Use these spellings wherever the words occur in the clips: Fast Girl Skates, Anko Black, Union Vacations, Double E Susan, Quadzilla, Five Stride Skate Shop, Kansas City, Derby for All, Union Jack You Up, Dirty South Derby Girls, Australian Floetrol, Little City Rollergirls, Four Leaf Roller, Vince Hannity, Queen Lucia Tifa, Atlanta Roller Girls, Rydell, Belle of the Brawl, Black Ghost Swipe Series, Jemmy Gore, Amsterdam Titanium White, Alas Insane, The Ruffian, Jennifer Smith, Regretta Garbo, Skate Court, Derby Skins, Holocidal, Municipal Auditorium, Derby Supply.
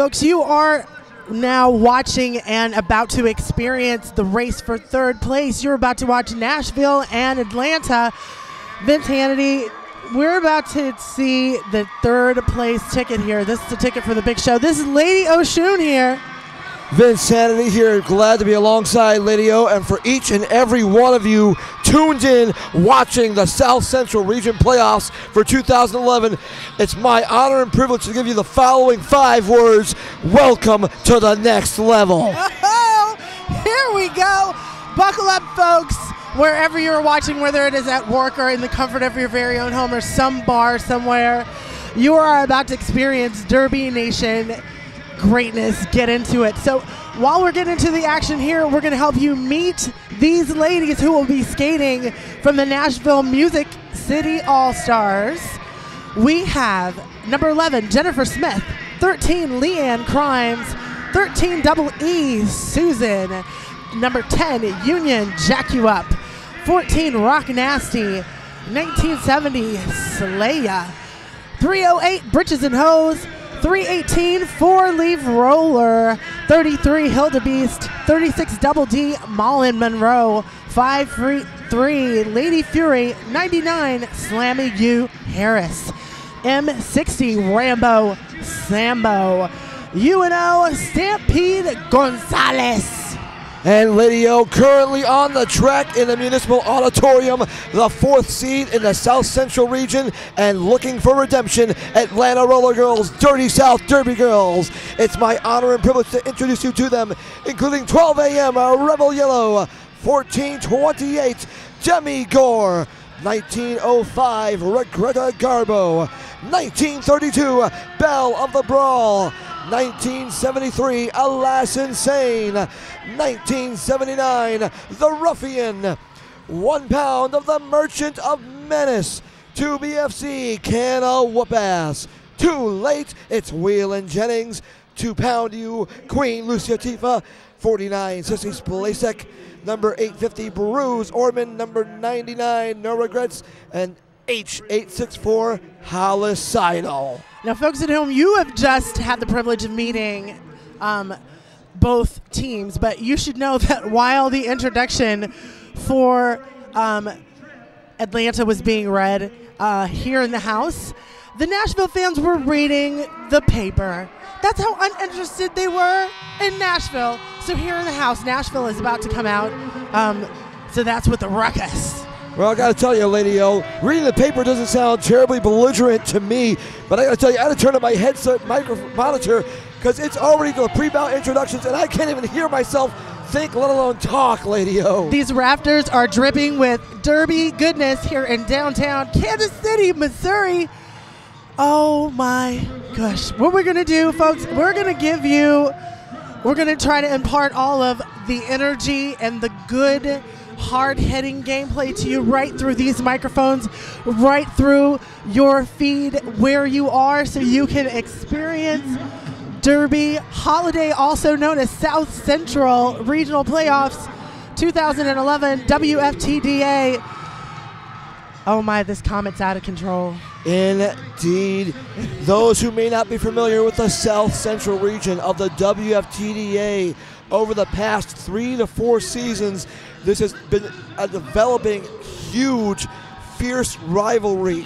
Folks, you are now watching and about to experience the race for third place. You're about to watch Nashville and Atlanta. Vince Hannity, we're about to see the third place ticket here. This is the ticket for the big show. This is Lady O'Shun here. Vince Hannity here, glad to be alongside Lady O, and for each and every one of you tuned in watching the South Central Region Playoffs for 2011. It's my honor and privilege to give you the following 5 words. Welcome to the next level. Oh, here we go. Buckle up, folks, wherever you're watching, whether it is at work or in the comfort of your very own home or some bar somewhere. You are about to experience Derby Nation greatness. Get into it. So while we're getting into the action here, we're going to help you meet these ladies who will be skating from the Nashville Music City All Stars. We have number 11, Jennifer Smith, 13, Leanne Crimes, 13, Double E Susan, number 10, Union Jack You Up, 14, Rock Nasty, 1970, Slaya, 308, Britches and Hoes, 318, Four Leaf Roller, 33, Hildebeest, 36, Double D Mullen Monroe, 53, Lady Fury, 99, Slammy Lou Harris, M60, Rambo Sambo, UNO, Stampede Gonzalez. And Lady O currently on the track in the Municipal Auditorium, the 4th seed in the South Central Region, and looking for redemption, Atlanta Roller Girls, Dirty South Derby Girls. It's my honor and privilege to introduce you to them, including 12 a.m. Rebel Yellow, 1428 Jemmy Gore, 1905 Regretta Garbo, 1932 Belle of the Brawl, 1973, Alas Insane, 1979, The Ruffian, 1 pound of the Merchant of Menace, 2BFC, Canna Whoopass, Too Late, it's Wheelan Jennings, 2 pound you, Queen Lucia Tifa, 49, Sissy Splasek, number 850, Bruce Orman, number 99, No Regrets, and H864, Holocidal. Now, folks at home, you have just had the privilege of meeting both teams, but you should know that while the introduction for Atlanta was being read here in the house, the Nashville fans were reading the paper. That's how uninterested they were in Nashville. So here in the house, Nashville is about to come out, so that's what the ruckus. Well, I gotta tell you, Lady O, reading the paper doesn't sound terribly belligerent to me, but I gotta tell you, I had to turn on my headset microphone monitor because it's already the pre-bout introductions and I can't even hear myself think, let alone talk, Lady O. These rafters are dripping with Derby goodness here in downtown Kansas City, Missouri. Oh my gosh. What we're gonna do, folks, we're gonna try to impart all of the energy and the good hard-hitting gameplay to you right through these microphones, right through your feed where you are, so you can experience Derby Holiday, also known as South Central Regional Playoffs 2011 WFTDA. Oh my, this comet's out of control. Indeed. Those who may not be familiar with the South Central Region of the WFTDA, over the past 3 to 4 seasons, this has been a developing huge, fierce rivalry.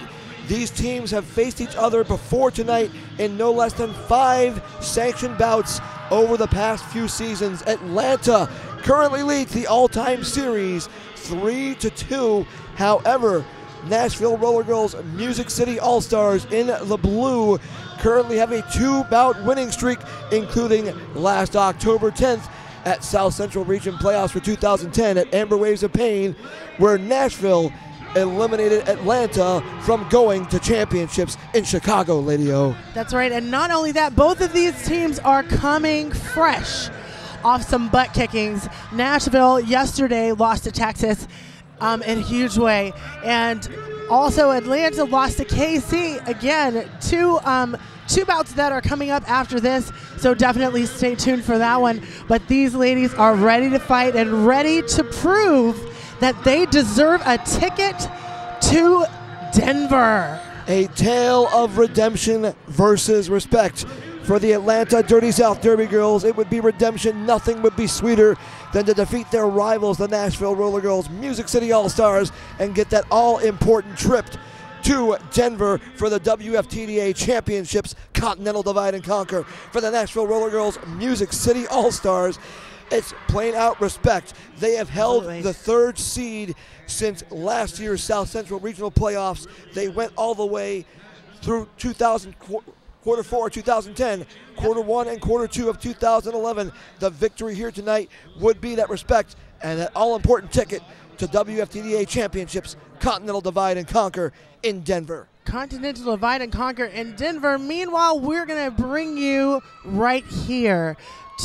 These teams have faced each other before tonight in no less than 5 sanctioned bouts over the past few seasons. Atlanta currently leads the all-time series 3-2. However, Nashville Roller Girls Music City All-Stars in the blue currently have a 2-bout winning streak, including last October 10th at South Central Region Playoffs for 2010 at Amber Waves of Pain, where Nashville eliminated Atlanta from going to championships in Chicago, Lady O. That's right, and not only that, both of these teams are coming fresh off some butt kickings. Nashville yesterday lost to Texas in a huge way, and also Atlanta lost to KC. Again, two bouts that are coming up after this, so definitely stay tuned for that one. But these ladies are ready to fight and ready to prove that they deserve a ticket to Denver. A tale of redemption versus respect For the Atlanta Dirty South Derby Girls, it would be redemption. Nothing would be sweeter than to defeat their rivals, the Nashville Rollergirls, Music City All Stars, and get that all-important trip to Denver for the WFTDA Championships, Continental Divide and Conquer. For the Nashville Rollergirls, Music City All Stars, it's plain out respect. They have held the third seed since last year's South Central Regional Playoffs. They went all the way through quarter four of 2010, quarter one and quarter two of 2011. The victory here tonight would be that respect and that all-important ticket to WFTDA Championships, Continental Divide and Conquer in Denver. Continental Divide and Conquer in Denver. Meanwhile, we're going to bring you right here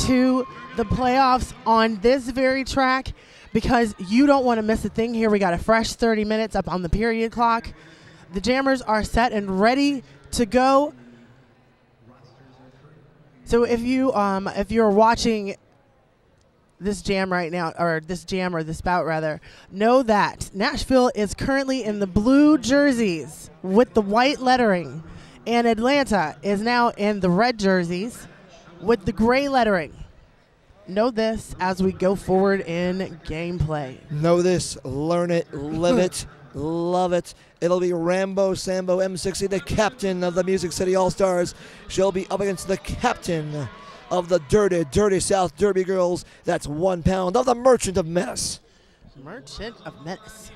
to the playoffs on this very track, because you don't want to miss a thing here. We got a fresh 30 minutes up on the period clock. The Jammers are set and ready to go. So if you're watching this jam right now, or this jam or this bout rather, know that Nashville is currently in the blue jerseys with the white lettering, and Atlanta is now in the red jerseys with the gray lettering. Know this as we go forward in gameplay. Know this, learn it, live it, love it. It'll be Rambo Sambo M60, the captain of the Music City All-Stars. She'll be up against the captain of the Dirty South Derby Girls. That's 1 pound of the Merchant of Menace. Merchant of Menace.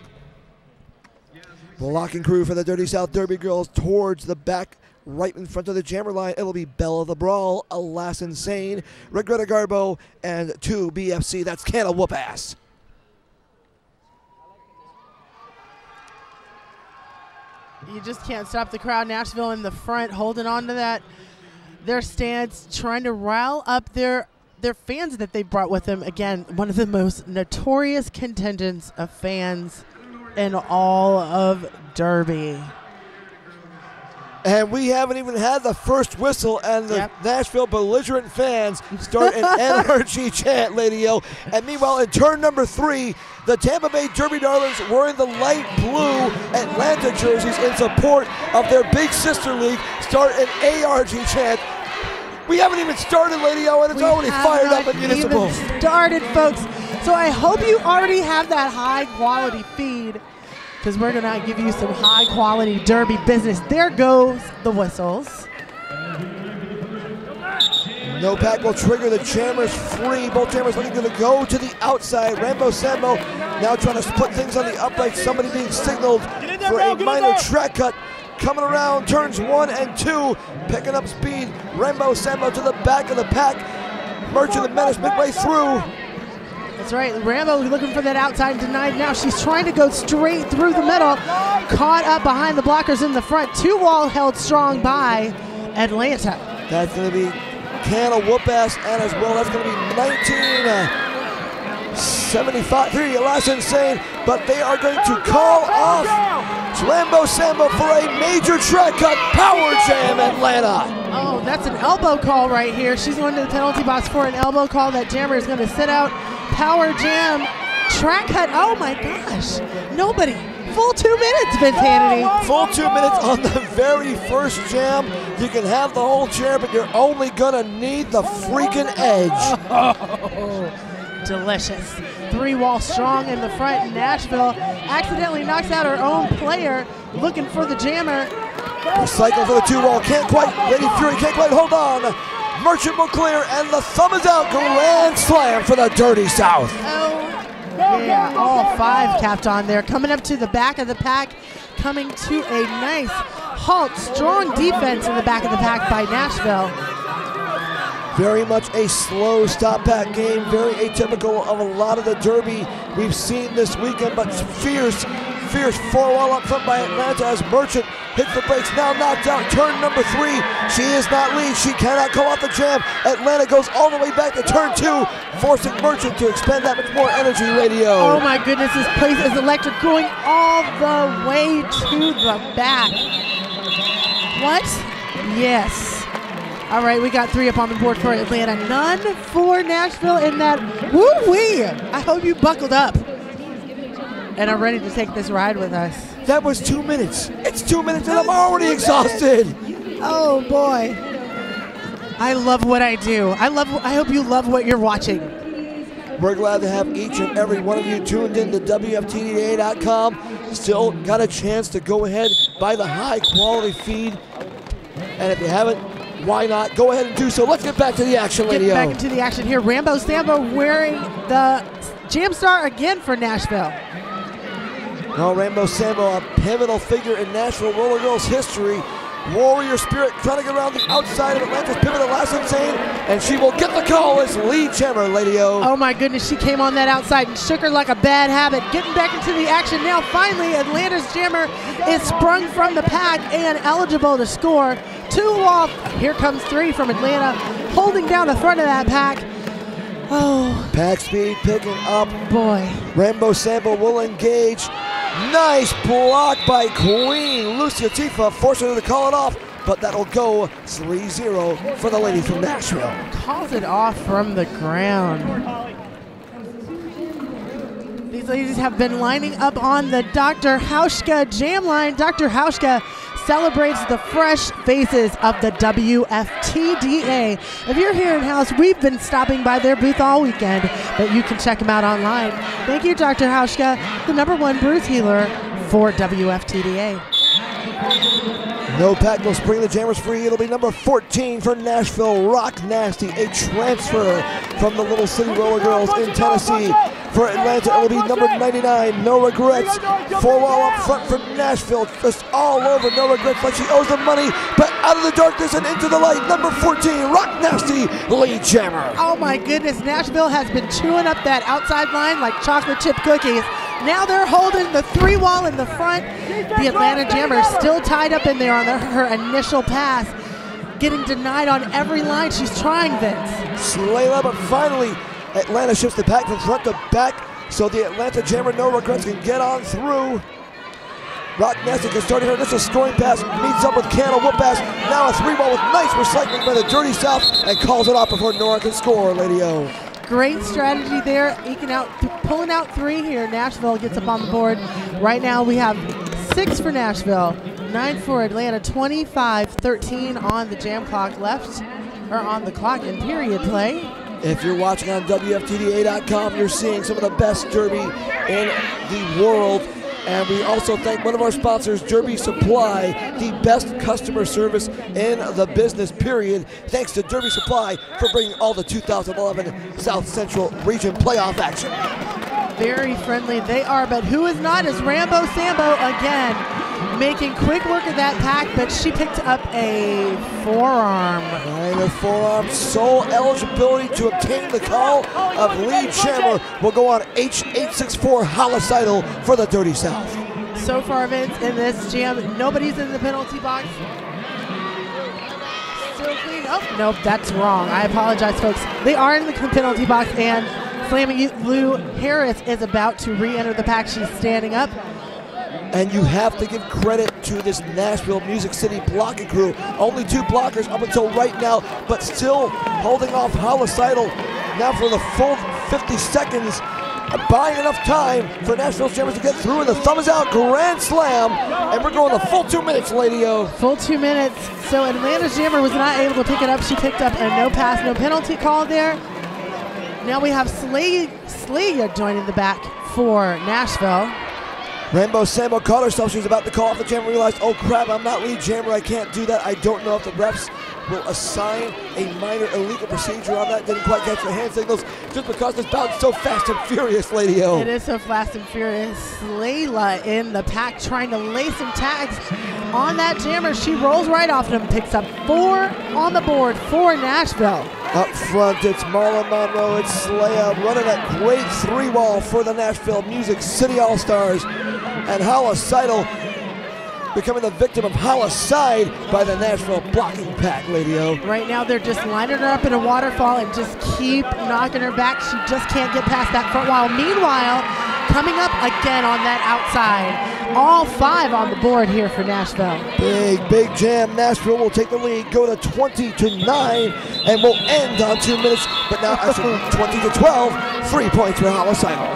Blocking crew for the Dirty South Derby Girls towards the back, right in front of the Jammer line. It'll be Belle of the Brawl, Alas Insane, Regretta Garbo, and 2BFC. That's Canna Whoopass. You just can't stop the crowd. Nashville in the front, holding on to that, their stance, trying to rile up their fans that they brought with them. Again, one of the most notorious contingents of fans in all of Derby. And we haven't even had the first whistle, and the Nashville belligerent fans start an NRG chant, Lady O. And meanwhile, in turn number 3, the Tampa Bay Derby Darlings wearing the light blue Atlanta jerseys in support of their big sister league start an ARG chant. We haven't even started, Lady O, and it's already fired up at Municipal. We haven't even started, folks. So I hope you already have that high-quality feed, because we're going to give you some high-quality Derby business. There goes the whistles. No pack will trigger the Jammers free. Both Jammers looking to go to the outside. Rambo Sambo now trying to split things on the upright. Somebody being signaled for a minor track cut. Coming around turns 1 and 2. Picking up speed. Rambo Sambo to the back of the pack. Merchant of Menace midway through. That's right, Rambo looking for that outside denied. Now she's trying to go straight through the middle. Caught up behind the blockers in the front. Two wall held strong by Atlanta. That's going to be Canna Whoopass, and as well, that's going to be 1973, Alas Insane, but they are going to call off Rambo Sambo for a major track cut. Power jam, Atlanta. Oh, that's an elbow call right here. She's going to the penalty box for an elbow call. That Jammer is going to sit out. Power jam, track cut. Oh my gosh, nobody. Full 2 minutes, Vince Hannity. Full 2 minutes on the very first jam. You can have the whole chair, but you're only gonna need the freaking edge. Oh, delicious. Three wall strong in the front. Nashville accidentally knocks out her own player, looking for the jammer. Recycle for the two wall, can't quite. Lady Fury can't quite hold on. Merchant will clear, and the thumb is out. Grand slam for the Dirty South. Yeah, all 5 capped on there. Coming up to the back of the pack, coming to a nice halt. Strong defense in the back of the pack by Nashville. Very much a slow stop pack game. Very atypical of a lot of the Derby we've seen this weekend, but fierce four-wall up front by Atlanta as Merchant hits the brakes, now knocked out, turn number 3. She is not lead, she cannot call off the jam. Atlanta goes all the way back to turn 2, forcing Merchant to expend that much more energy, Radio. Oh my goodness, this place is electric, going all the way to the back. What? Yes. All right, we got 3 up on the board for Atlanta, none for Nashville in that woo-wee. I hope you buckled up and are ready to take this ride with us. That was 2 minutes. It's 2 minutes and I'm already exhausted. Oh boy. I love what I do. I hope you love what you're watching. We're glad to have each and every one of you tuned in to WFTDA.com. Still got a chance to go ahead, buy the high quality feed. And if you haven't, why not? Go ahead and do so. Let's get back to the action, Lady O. Get back into the action here. Rambo Sambo wearing the Jam Star again for Nashville. Now Rambo Sambo, a pivotal figure in Nashville Roller Girls history. Warrior spirit cutting around the outside of Atlanta's pivot, Alas Insane, and she will get the call as lead jammer, Lady O. Oh my goodness, she came on that outside and shook her like a bad habit. Getting back into the action now, finally, Atlanta's jammer is sprung from the pack and eligible to score. Two off, here comes three from Atlanta, holding down the front of that pack. Oh. Pack speed picking up. Boy. Rambo Sambo will engage. Nice block by Queen Lucia Tifa, forcing her to call it off, but that'll go 3-0 for the lady from Nashville. Calls it off from the ground. These ladies have been lining up on the Dr. Hauschka jam line. Dr. Hauschka celebrates the fresh faces of the WFTDA. If you're here in-house, we've been stopping by their booth all weekend, but you can check them out online. Thank you, Dr. Hauschka, the #1 bruise healer for WFTDA. No pack will spring the jammers free. It'll be number 14 for Nashville, Rock Nasty, a transfer from the Little City Roller Girls in Tennessee. For Atlanta, it will be number 99, No Regrets. Four wall up front for Nashville, just all over No Regrets like she owes them money, but out of the darkness and into the light, number 14, Rock Nasty, lead jammer. Oh my goodness, Nashville has been chewing up that outside line like chocolate chip cookies. Now they're holding the three wall in the front. The Atlanta jammer still tied up in there on her initial pass, getting denied on every line. She's trying, Vince. Slayla, but finally, Atlanta shifts the pack from front to back, so the Atlanta jammer, No Regrets, can get on through. Rock Nasty can start her initial scoring pass, meets up with Canna Whoopass. Now a three ball with nice recycling by the Dirty South, and calls it off before Nora can score, Lady O. Great strategy there, eking out, pulling out three here. Nashville gets up on the board. Right now we have 6 for Nashville, 9 for Atlanta, 25-13 on the jam clock left, or on the clock in period play. If you're watching on WFTDA.com, you're seeing some of the best derby in the world. And we also thank one of our sponsors, Derby Supply, the best customer service in the business, period. Thanks to Derby Supply for bringing all the 2011 South Central Region playoff action. Very friendly they are, but who is not is Rambo Sambo again, making quick work of that pack, but she picked up a forearm. And a forearm, sole eligibility to obtain the call of lead jammer will go on H864 Holocidal for the Dirty South. So far, Vince, in this jam, nobody's in the penalty box. Still clean. Oh, nope, that's wrong. I apologize, folks. They are in the penalty box, and Slammy Lou Harris is about to re-enter the pack. She's standing up. And you have to give credit to this Nashville Music City blocking crew. Only 2 blockers up until right now, but still holding off Holocidal now for the full 50 seconds. Buying enough time for Nashville's jammers to get through, and the thumb is out, grand slam, and we're going the full 2 minutes, Lady O. Full 2 minutes. So Atlanta's jammer was not able to pick it up. She picked up a no pass, no penalty call there. Now we have Slaya joining the back for Nashville. Rambo Sambo caught herself. She was about to call off the jammer, realized, oh crap, I'm not lead jammer, I can't do that. I don't know if the refs will assign a minor illegal procedure on that. Didn't quite catch the hand signals just because this bounce so fast and furious, Lady O. It is so fast and furious. Slayla in the pack trying to lay some tags on that jammer. She rolls right off him, picks up 4 on the board for Nashville. Up front, it's Marlon Monroe, it's Slaya running that great three wall for the Nashville Music City All Stars. And Holocidal becoming the victim of Holocide by the Nashville blocking pack, Lady O. Right now they're just lining her up in a waterfall and just keep knocking her back. She just can't get past that front wall. Meanwhile, coming up again on that outside. All 5 on the board here for Nashville. Big jam. Nashville will take the lead, go to 20-9, and will end on 2 minutes, but now actually 20-12, 3 points for Holocidal.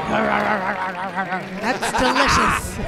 That's delicious.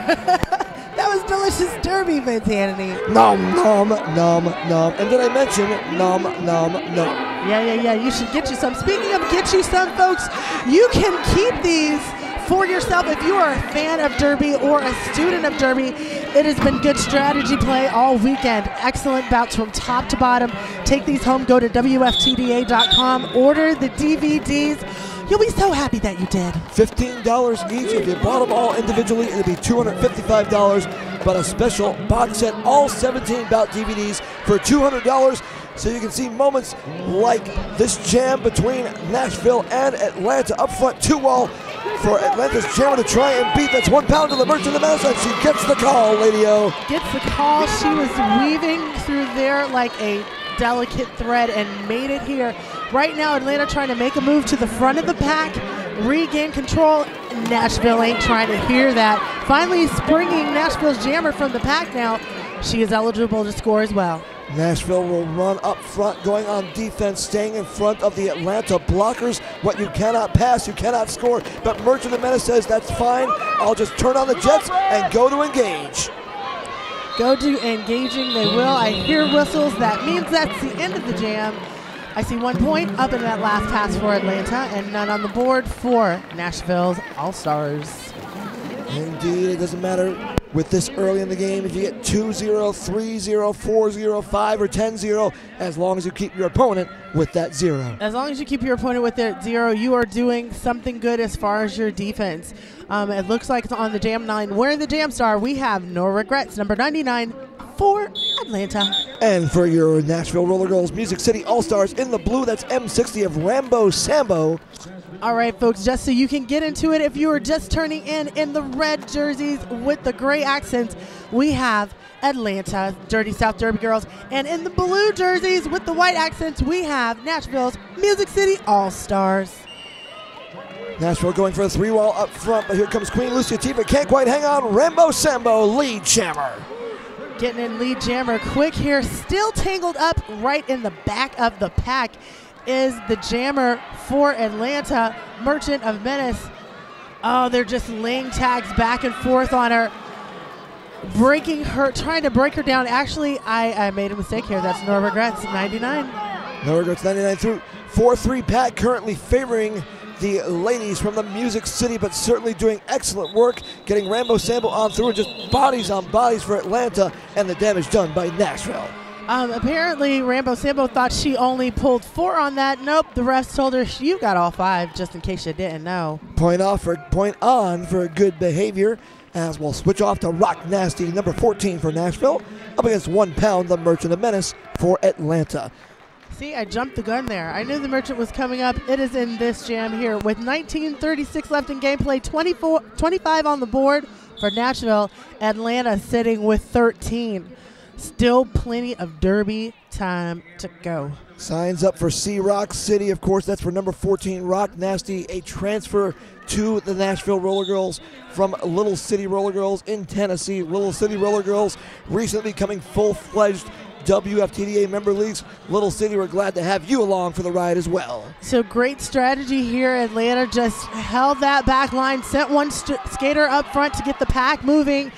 That was delicious. versus Derby, Vince Hannity. Nom, nom, nom, nom. And did I mention nom, nom, nom? Yeah. You should get you some. Speaking of get you some, folks, you can keep these for yourself. If you are a fan of Derby or a student of Derby, it has been good strategy play all weekend. Excellent bouts from top to bottom. Take these home. Go to WFTDA.com. Order the DVDs. You'll be so happy that you did. $15 each if you bought them all individually. It'll be $255, but a special box set, all 17 bout DVDs for $200. So you can see moments like this jam between Nashville and Atlanta. Up front, two wall for Atlanta's jammer to try and beat. That's 1 pound to the Merchant of Menace, and she gets the call, Lady O. Gets the call. She was weaving through there like a delicate thread and made it here. Right now, Atlanta trying to make a move to the front of the pack, regain control. Nashville ain't trying to hear that. Finally springing Nashville's jammer from the pack now. She is eligible to score as well. Nashville will run up front, going on defense, staying in front of the Atlanta blockers. What you cannot pass, you cannot score. But Merchant of Menace says, that's fine. I'll just turn on the jets and go to engage. Go to engaging, they will. I hear whistles. That means that's the end of the jam. I see 1 point up in that last pass for Atlanta and none on the board for Nashville's All-Stars. Indeed, it doesn't matter with this early in the game. If you get 2-0, 3-0, 4-0, 5 or 10-0, as long as you keep your opponent with that zero. As long as you keep your opponent with their zero, you are doing something good as far as your defense. It looks like it's on the jam nine. Where the jam star, we have No Regrets, number 99 for Atlanta. And for your Nashville Rollergirls Music City All-Stars in the blue, that's M60 of Rambo Sambo. All right, folks, just so you can get into it, if you are just turning in the red jerseys with the gray accents, we have Atlanta, Dirty South Derby Girls. And in the blue jerseys with the white accents, we have Nashville's Music City All-Stars. Nashville going for a three-wall up front, but here comes Queen Lucia Tifa. Can't quite hang on. Rambo Sambo, lead jammer. Getting in lead jammer quick here. Still tangled up right in the back of the pack is the jammer for Atlanta, Merchant of Menace. Oh, they're just laying tags back and forth on her, breaking her, trying to break her down. Actually, I made a mistake here. That's No Regrets, 99. No Regrets, 99 through 4-3 pack, currently favoring the ladies from the Music City, but certainly doing excellent work, getting Rambo Sambo on through, and just bodies on bodies for Atlanta and the damage done by Nashville. Apparently, Rambo Sambo thought she only pulled 4 on that. Nope, the refs told her, you got all 5, just in case you didn't know. Point on for good behavior, as we'll switch off to Rock Nasty, number 14 for Nashville, up against 1 pound, the Merchant of Menace for Atlanta. See, I jumped the gun there. I knew the Merchant was coming up. It is in this jam here with 19:36 left in gameplay, 25 on the board for Nashville. Atlanta sitting with 13. Still plenty of Derby time to go. Signs up for Rock City, of course. That's for number 14, Rock Nasty, a transfer to the Nashville Rollergirls from Little City Rollergirls in Tennessee. Little City Rollergirls recently coming full-fledged WFTDA member leagues. Little City, we're glad to have you along for the ride as well. So great strategy here. Atlanta just held that back line, sent one skater up front to get the pack moving.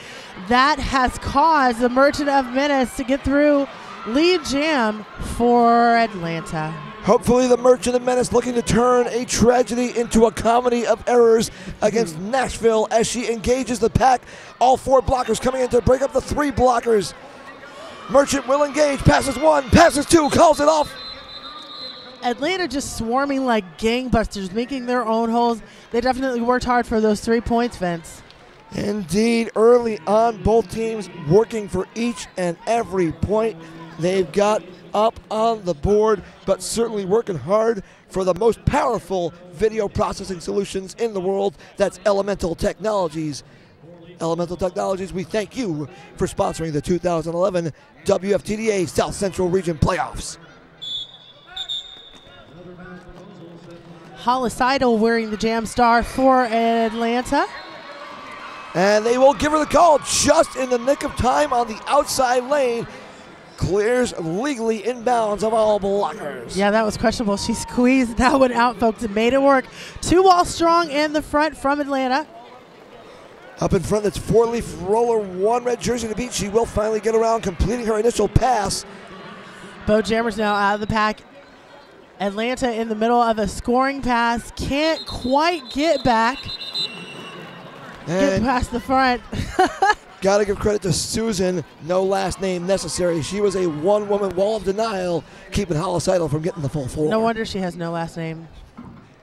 That has caused the Merchant of Menace to get through lead jam for Atlanta. Hopefully the Merchant of Menace looking to turn a tragedy into a comedy of errors against Nashville as she engages the pack. All 4 blockers coming in to break up the 3 blockers. Merchant will engage, passes 1, passes 2, calls it off. Atlanta just swarming like gangbusters, making their own holes. They definitely worked hard for those 3 points, Vince. Indeed, early on, both teams working for each and every point they've got up on the board, but certainly working hard for the most powerful video processing solutions in the world. That's Elemental Technologies. Elemental Technologies, we thank you for sponsoring the 2011 WFTDA South Central Region Playoffs. Holocidal wearing the jam star for Atlanta. And they will give her the call just in the nick of time on the outside lane. Clears legally inbounds of all blockers. Yeah, that was questionable. She squeezed that one out, folks, and made it work. 2 wall strong in the front from Atlanta. Up in front, that's Four Leaf Roller, one red jersey to beat. She will finally get around, completing her initial pass. Bojammer's now out of the pack. Atlanta in the middle of a scoring pass. Can't quite get back. And get past the front. Got to give credit to Susan. No last name necessary. She was a one-woman wall of denial, keeping Holocidal from getting the full four. No wonder she has no last name,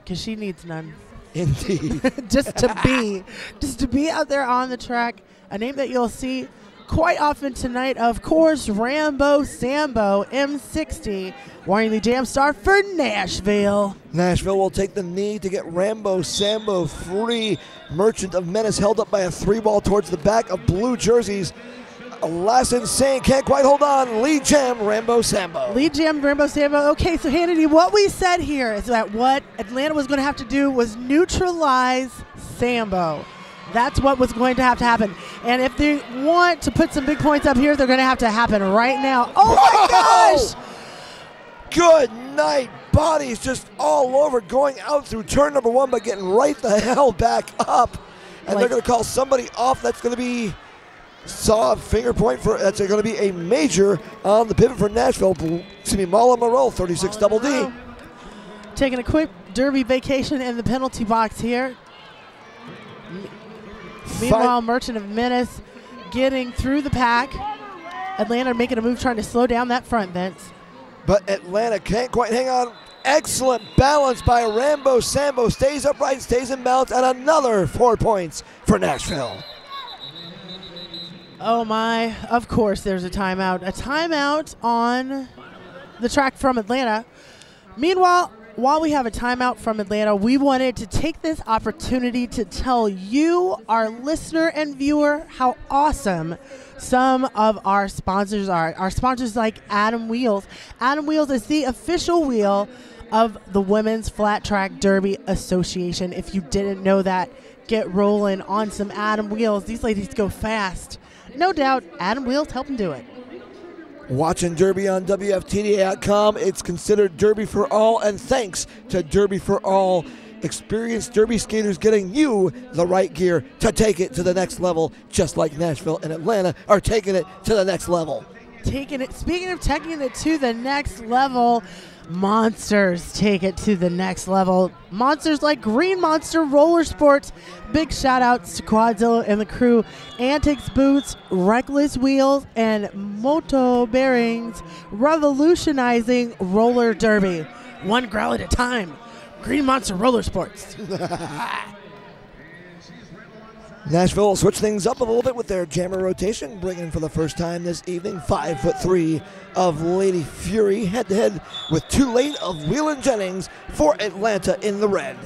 because she needs none. Indeed. just to be out there on the track. A name that you'll see quite often tonight, of course, Rambo Sambo, M60, Warren Lee Jamstar for Nashville. Nashville will take the lead to get Rambo Sambo free. Merchant of Menace held up by a three ball towards the back of blue jerseys. Alas Insane can't quite hold on. Lee jammed Rambo Sambo. Lee jammed Rambo Sambo. Okay, so Hannity, what we said here is that what Atlanta was going to have to do was neutralize Sambo. That's what was going to have to happen. And if they want to put some big points up here, they're going to have to happen right now. Oh, my gosh! Good night. Bodies just all over, going out through turn number one, but getting right the hell back up. And they're going to call somebody off. That's going to be finger point for, that's going to be a major on the pivot for Nashville. Excuse me, Mullen Monroe, 36 Double D. Taking a quick derby vacation in the penalty box here. Meanwhile, Merchant of Menace getting through the pack. Atlanta making a move, trying to slow down that front, Vince. But Atlanta can't quite hang on. Excellent balance by Rambo Sambo. Stays upright, stays in balance, and another 4 points for Nashville. Oh my, of course there's a timeout. A timeout on the track from Atlanta. Meanwhile, while we have a timeout from Atlanta, we wanted to take this opportunity to tell you, our listener and viewer, how awesome some of our sponsors are. Our sponsors like Adam Wheels. Adam Wheels is the official wheel of the Women's Flat Track Derby Association. If you didn't know that, get rolling on some Adam Wheels. These ladies go fast. No doubt, Adam Wheels helped them do it. Watching Derby on WFTDA.com, it's considered Derby for All, and thanks to Derby for All, experienced Derby skaters getting you the right gear to take it to the next level, just like Nashville and Atlanta are taking it to the next level. Taking it. Speaking of taking it to the next level, Monsters take it to the next level. Monsters like Green Monster Roller Sports. Big shout outs to Quadzilla and the crew. Antics Boots, Reckless Wheels, and Moto Bearings, revolutionizing roller derby. One growl at a time. Green Monster Roller Sports. Nashville will switch things up a little bit with their jammer rotation, bringing for the first time this evening 5'3" of Lady Fury, head-to-head with too late of Wheelan Jennings for Atlanta in the red.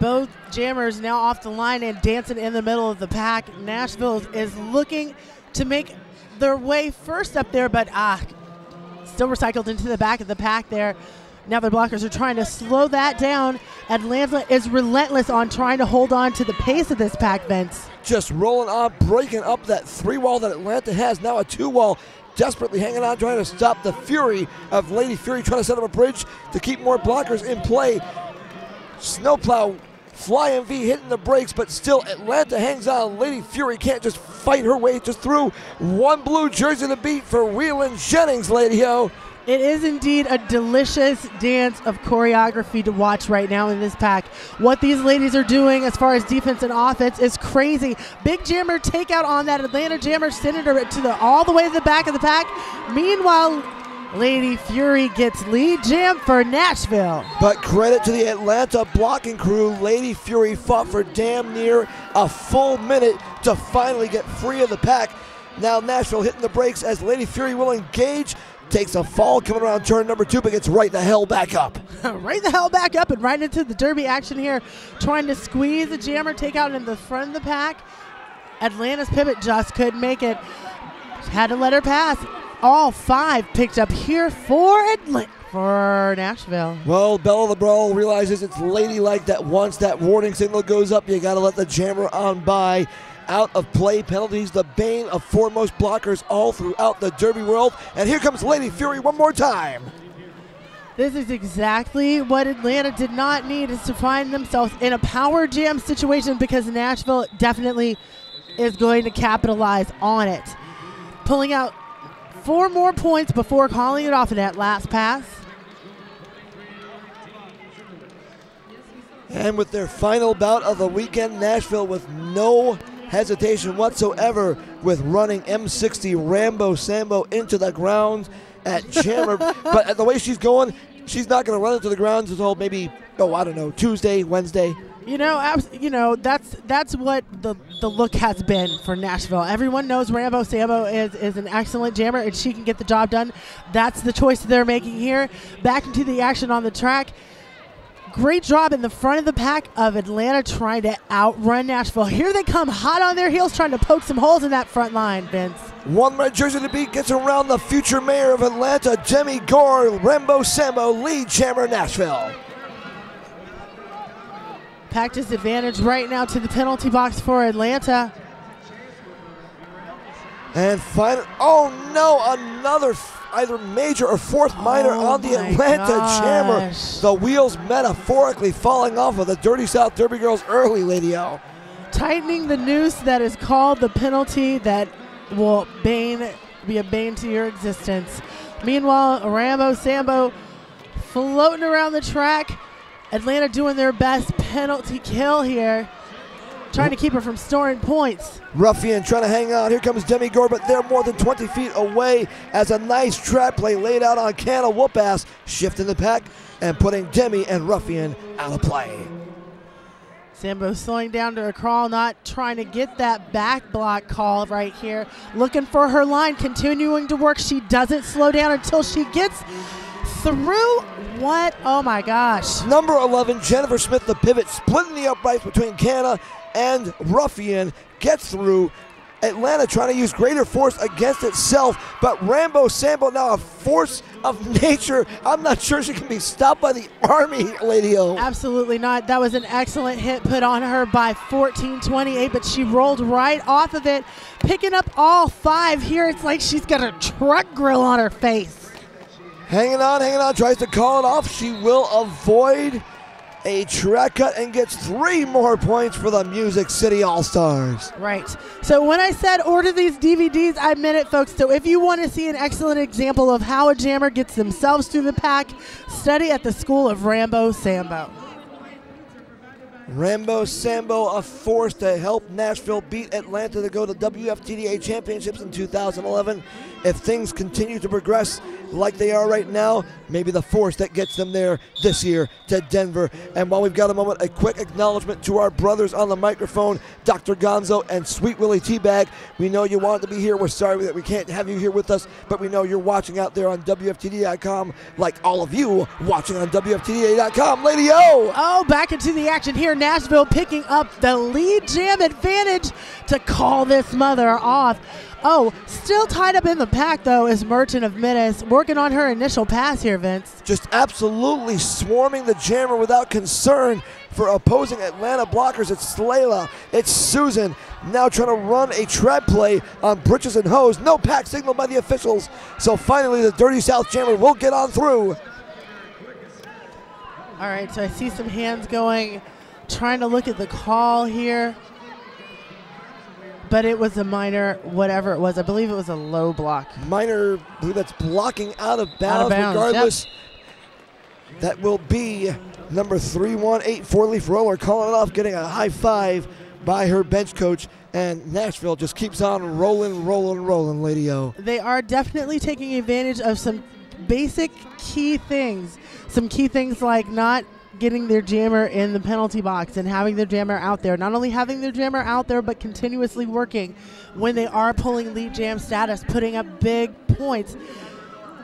Both jammers now off the line and dancing in the middle of the pack. Nashville is looking to make their way first up there, but still recycled into the back of the pack there. Now the blockers are trying to slow that down. Atlanta is relentless on trying to hold on to the pace of this pack, Vince. Just rolling on, breaking up that three wall that Atlanta has. Now a two wall, desperately hanging on, trying to stop the fury of Lady Fury, trying to set up a bridge to keep more blockers in play. Snowplow, Fly MV hitting the brakes, but still Atlanta hangs on. Lady Fury can't just fight her way just through. One blue jersey to beat for Wheelan Jennings, Lady O. It is indeed a delicious dance of choreography to watch right now in this pack. What these ladies are doing as far as defense and offense is crazy. Big jammer takeout on that Atlanta jammer, sending her to the, all the way to the back of the pack. Meanwhile, Lady Fury gets lead jam for Nashville. But credit to the Atlanta blocking crew. Lady Fury fought for damn near a full minute to finally get free of the pack. Now Nashville hitting the brakes as Lady Fury will engage. Takes a fall coming around turn number two, but gets right the hell back up. Right the hell back up and right into the derby action here. Trying to squeeze the jammer, take out in the front of the pack. Atlanta's pivot just couldn't make it. Had to let her pass. All five picked up here for Nashville. Well, Belle of the Brawl realizes it's ladylike that once that warning signal goes up, you got to let the jammer on by. Out of play penalties, the bane of foremost blockers all throughout the derby world. And here comes Lady Fury one more time. This is exactly what Atlanta did not need, is to find themselves in a power jam situation, because Nashville definitely is going to capitalize on it. Pulling out 4 more points before calling it off in that last pass. And with their final bout of the weekend, Nashville with no hesitation whatsoever with running M60 Rambo Sambo into the ground at Chandler. But the way she's going, she's not going to run into the ground until maybe, oh, I don't know, Tuesday, Wednesday. You know, that's what the look has been for Nashville. Everyone knows Rambo Sambo is an excellent jammer, and she can get the job done. That's the choice they're making here. Back into the action on the track. Great job in the front of the pack of Atlanta trying to outrun Nashville. Here they come hot on their heels trying to poke some holes in that front line, Vince. One red jersey to beat gets around the future mayor of Atlanta, Jemmy Gore. Rambo Sambo, lead jammer Nashville. Pack disadvantage right now to the penalty box for Atlanta. And finally, oh no, another either major or fourth minor on the Atlanta jammer. The wheels metaphorically falling off of the Dirty South Derby Girls early, Lady O. Tightening the noose that is called the penalty that will be a bane to your existence. Meanwhile, Rambo Sambo floating around the track. Atlanta doing their best penalty kill here, trying to keep her from storing points. Ruffian trying to hang on. Here comes Jemmy Gore, but they're more than 20 feet away as a nice trap play laid out on Canna Whoopass, shifting the pack and putting Jemmy and Ruffian out of play. Sambo slowing down to a crawl, not trying to get that back block call right here. Looking for her line, continuing to work. She doesn't slow down until she gets through what? Oh my gosh. Number 11, Jennifer Smith, the pivot, splitting the uprights between Canna and Ruffian, gets through. Atlanta trying to use greater force against itself, but Rambo Sambo now a force of nature. I'm not sure she can be stopped by the Army, Lady O. Absolutely not. That was an excellent hit put on her by 1428, but she rolled right off of it, picking up all 5 here. It's like she's got a truck grill on her face. Hanging on, tries to call it off. She will avoid a track cut and gets 3 more points for the Music City All Stars. Right, so when I said order these DVDs, I meant it, folks. So if you want to see an excellent example of how a jammer gets themselves through the pack, study at the school of Rambo Sambo. Rambo Sambo, a force to help Nashville beat Atlanta to go to WFTDA championships in 2011. If things continue to progress like they are right now, maybe the force that gets them there this year to Denver. And while we've got a moment, a quick acknowledgement to our brothers on the microphone, Dr. Gonzo and Sweet Willie Teabag. We know you wanted to be here. We're sorry that we can't have you here with us, but we know you're watching out there on WFTDA.com, like all of you watching on WFTDA.com. Lady O! Oh, back into the action here. Nashville picking up the lead jam advantage to call this mother off. Oh, still tied up in the pack, though, is Merchant of Menace, working on her initial pass here, Vince. Just absolutely swarming the jammer without concern for opposing Atlanta blockers. It's Slayla, it's Susan, now trying to run a trap play on Britches and Hose. No pack signal by the officials, so finally the Dirty South jammer will get on through. All right, so I see some hands going, trying to look at the call here. But it was a minor, whatever it was. I believe it was a low block. Minor, I believe that's blocking out of bounds. Regardless, yep. That will be number 318, Four Leaf Roller, calling it off, getting a high five by her bench coach. And Nashville just keeps on rolling, rolling, rolling, Lady O. They are definitely taking advantage of some basic key things. Some key things like not getting their jammer in the penalty box and having their jammer out there. Not only having their jammer out there, but continuously working when they are pulling lead jam status, putting up big points.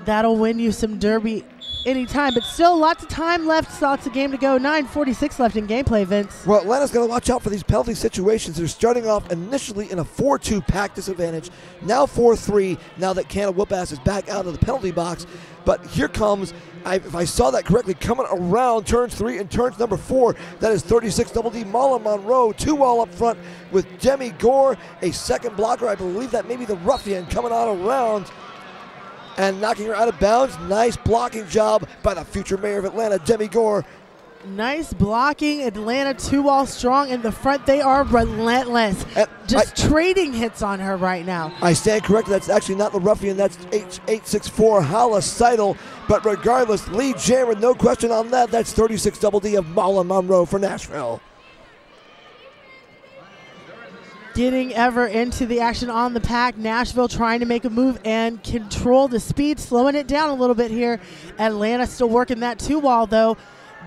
That'll win you some derby anytime, but still lots of time left, lots of game to go. 9:46 left in gameplay, Vince. Well, Atlanta's going to watch out for these penalty situations. They're starting off initially in a 4-2 pack disadvantage, now 4-3, now that Canna Whoopass is back out of the penalty box. But here comes, if I saw that correctly, coming around turns 3 and turns number 4. That is 36 Double D Mullen Monroe, 2 all up front with Jemmy Gore, a second blocker. I believe that may be the Ruffian coming on around and knocking her out of bounds. Nice blocking job by the future mayor of Atlanta, Jemmy Gore. Nice blocking. Atlanta 2-all strong in the front. They are relentless. Just trading hits on her right now. I stand corrected. That's actually not the Ruffian. That's H864 Holocidal. But regardless, lead Jared, no question on that. That's 36 Double D of Mullen Monroe for Nashville. Getting ever into the action on the pack. Nashville trying to make a move and control the speed, slowing it down a little bit here. Atlanta still working that 2-all, though,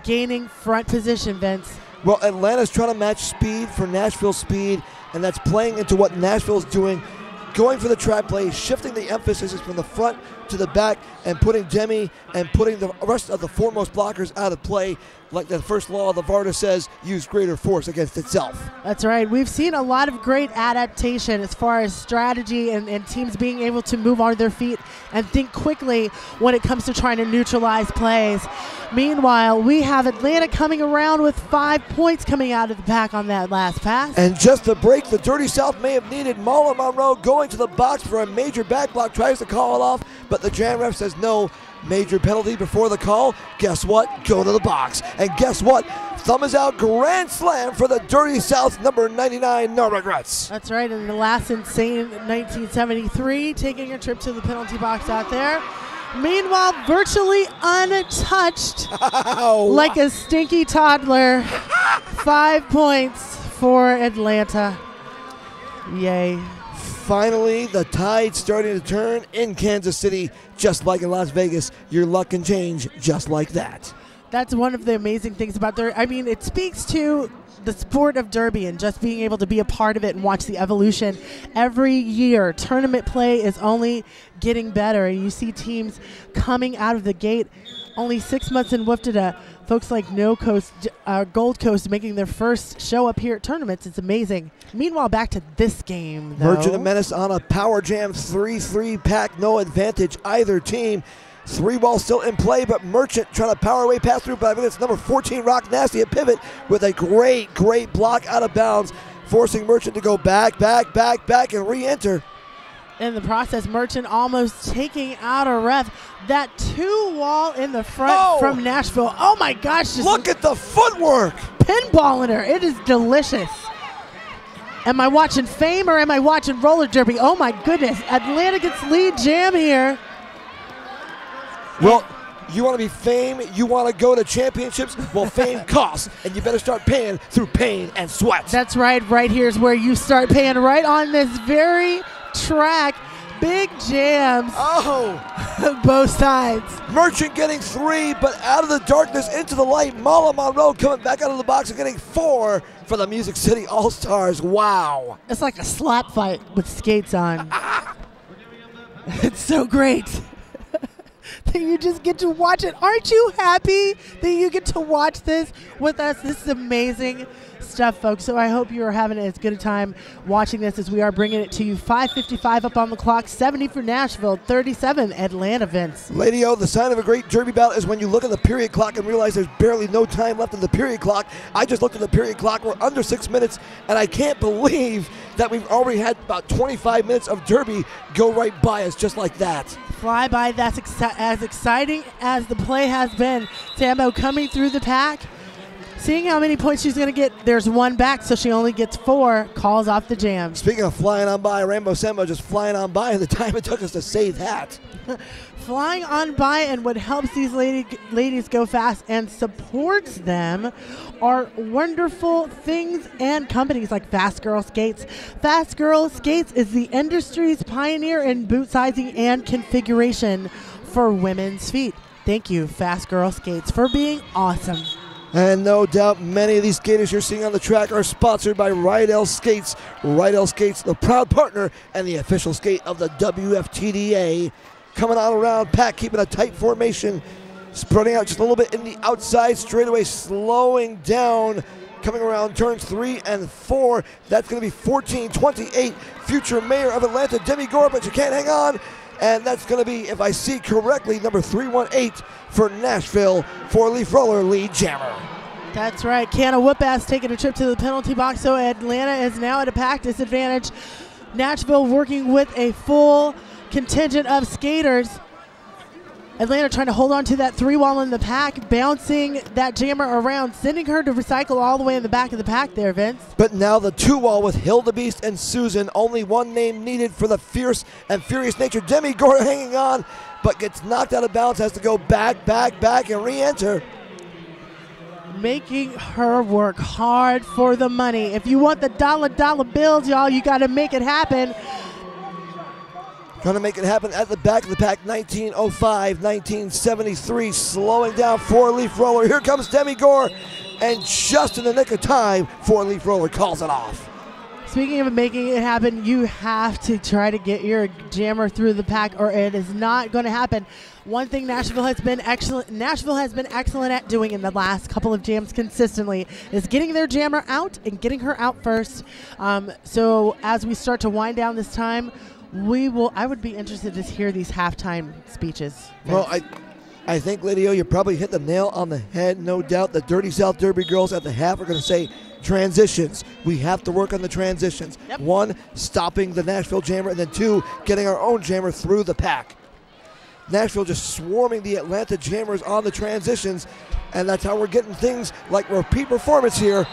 gaining front position, Vince. Well, Atlanta's trying to match speed for Nashville's speed, and that's playing into what Nashville's doing, going for the trap play, shifting the emphasis from the front to the back, and putting Jemmy and putting the rest of the foremost blockers out of play. Like the first law of the VARTA says, use greater force against itself. That's right. We've seen a lot of great adaptation as far as strategy and teams being able to move on their feet and think quickly when it comes to trying to neutralize plays. Meanwhile, we have Atlanta coming around with 5 points coming out of the pack on that last pass. And just the break the Dirty South may have needed. Mullen Monroe going to the box for a major back block, tries to call it off, but the Jan ref says no. Major penalty before the call. Guess what? Go to the box. And guess what? Thumb is out. Grand slam for the Dirty South, number 99, No Regrets. That's right. And the last insane 1973 taking a trip to the penalty box out there. Meanwhile, virtually untouched, like a stinky toddler. 5 points for Atlanta. Yay. Finally, the tide's starting to turn in Kansas City. Just like in Las Vegas, your luck can change just like that. That's one of the amazing things about Derby. I mean, it speaks to the sport of Derby and just being able to be a part of it and watch the evolution. Every year, tournament play is only getting better. And you see teams coming out of the gate only 6 months in WFTDA. Folks like Gold Coast making their first show up here at tournaments. It's amazing. Meanwhile, back to this game, though. Merchant of Menace on a power jam 3-3 pack. No advantage either team. Three ball still in play, but Merchant trying to power away pass through. But I think it's number 14, Rock Nasty, a pivot with a great, great block out of bounds, forcing Merchant to go back, and re-enter. In the process, Merchant almost taking out a ref. That 2-wall in the front from Nashville. Oh my gosh. Just look at the footwork. Pinballing her. It is delicious. Am I watching Fame or am I watching roller derby? Oh my goodness. Atlanta gets lead jam here. Well, you want to be Fame, you want to go to championships? Well, Fame costs, and you better start paying through pain and sweat. That's right. Right here is where you start paying, right on this very track. Big jams. Oh, both sides. Merchant getting three, but out of the darkness into the light. Mullen Monroe coming back out of the box and getting four for the Music City All Stars. Wow. It's like a slap fight with skates on. It's so great that you just get to watch it. Aren't you happy that you get to watch this with us? This is amazing stuff, folks. So I hope you're having as good a time watching this as we are bringing it to you. 5:55 up on the clock, 70 for Nashville, 37 Atlanta, Vince. Lady O, the sign of a great derby bout is when you look at the period clock and realize there's barely no time left in the period clock. I just looked at the period clock. We're under 6 minutes, and I can't believe that we've already had about 25 minutes of derby go right by us just like that. Fly by. That's as exciting as the play has been. Sambo coming through the pack. Seeing how many points she's going to get, there's one back, so she only gets four, calls off the jam. Speaking of flying on by, Rambo Sambo just flying on by in the time it took us to say that. Flying on by, and what helps these ladies go fast and supports them are wonderful things and companies like Fast Girl Skates. Fast Girl Skates is the industry's pioneer in boot sizing and configuration for women's feet. Thank you, Fast Girl Skates, for being awesome. And no doubt many of these skaters you're seeing on the track are sponsored by Rydell Skates. Rydell Skates, the proud partner and the official skate of the WFTDA. Coming on around pack, keeping a tight formation, spreading out just a little bit in the outside straightaway, slowing down, coming around turns 3 and 4. That's going to be 14-28, future mayor of Atlanta, Jemmy Gore, but you can't hang on. And that's going to be, if I see correctly, number 318 for Nashville, Four Leaf Roller lead jammer. That's right. Canna Whoopass taking a trip to the penalty box, so Atlanta is now at a pack disadvantage. Nashville working with a full contingent of skaters. Atlanta trying to hold on to that three while in the pack, bouncing that jammer around, sending her to recycle all the way in the back of the pack there, Vince. But now the two wall with Hildebeest and Susan, only one name needed for the fierce and furious nature. Jemmy Gore hanging on, but gets knocked out of bounds, has to go back and re-enter. Making her work hard for the money. If you want the dollar bills, y'all, you gotta make it happen. Trying to make it happen at the back of the pack, 1905, 1973, slowing down Four Leaf Roller. Here comes Jemmy Gore, and just in the nick of time, Four Leaf Roller calls it off. Speaking of making it happen, you have to try to get your jammer through the pack or it is not going to happen. One thing Nashville has been excellent at doing in the last couple of jams consistently is getting their jammer out and getting her out first. So as we start to wind down this time, I would be interested to hear these halftime speeches. Well, I think, Lady O, you probably hit the nail on the head, no doubt. The Dirty South Derby girls at the half are going to say, transitions. We have to work on the transitions. Yep. One, stopping the Nashville jammer, and then two, getting our own jammer through the pack. Nashville just swarming the Atlanta jammers on the transitions, and that's how we're getting things like repeat performance here.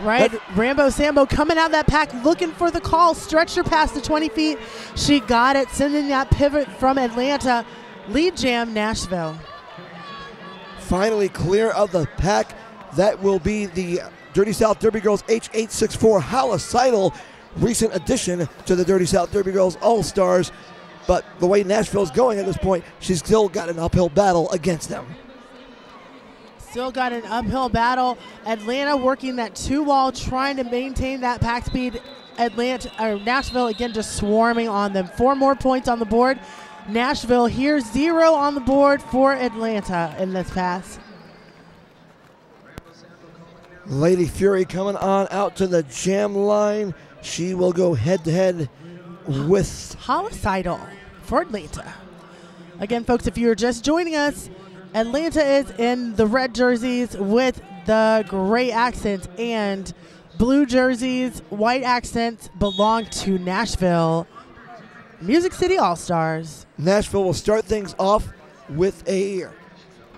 Right, Rambo Sambo coming out of that pack, looking for the call, stretched her past the 20 feet. She got it, sending that pivot from Atlanta. Lead jam, Nashville. Finally clear of the pack. That will be the Dirty South Derby Girls H864 Holocidal, recent addition to the Dirty South Derby Girls All-Stars. But the way Nashville's going at this point, she's still got an uphill battle against them. Still got an uphill battle. Atlanta working that two wall, trying to maintain that pack speed. Nashville again just swarming on them. 4 more points on the board. Nashville here, 0 on the board for Atlanta in this pass. Lady Fury coming on out to the jam line. She will go head to head with Holocidal for Atlanta. Again, folks, if you're just joining us, Atlanta is in the red jerseys with the gray accents, and blue jerseys, white accents belong to Nashville Music City All-Stars. Nashville will start things off with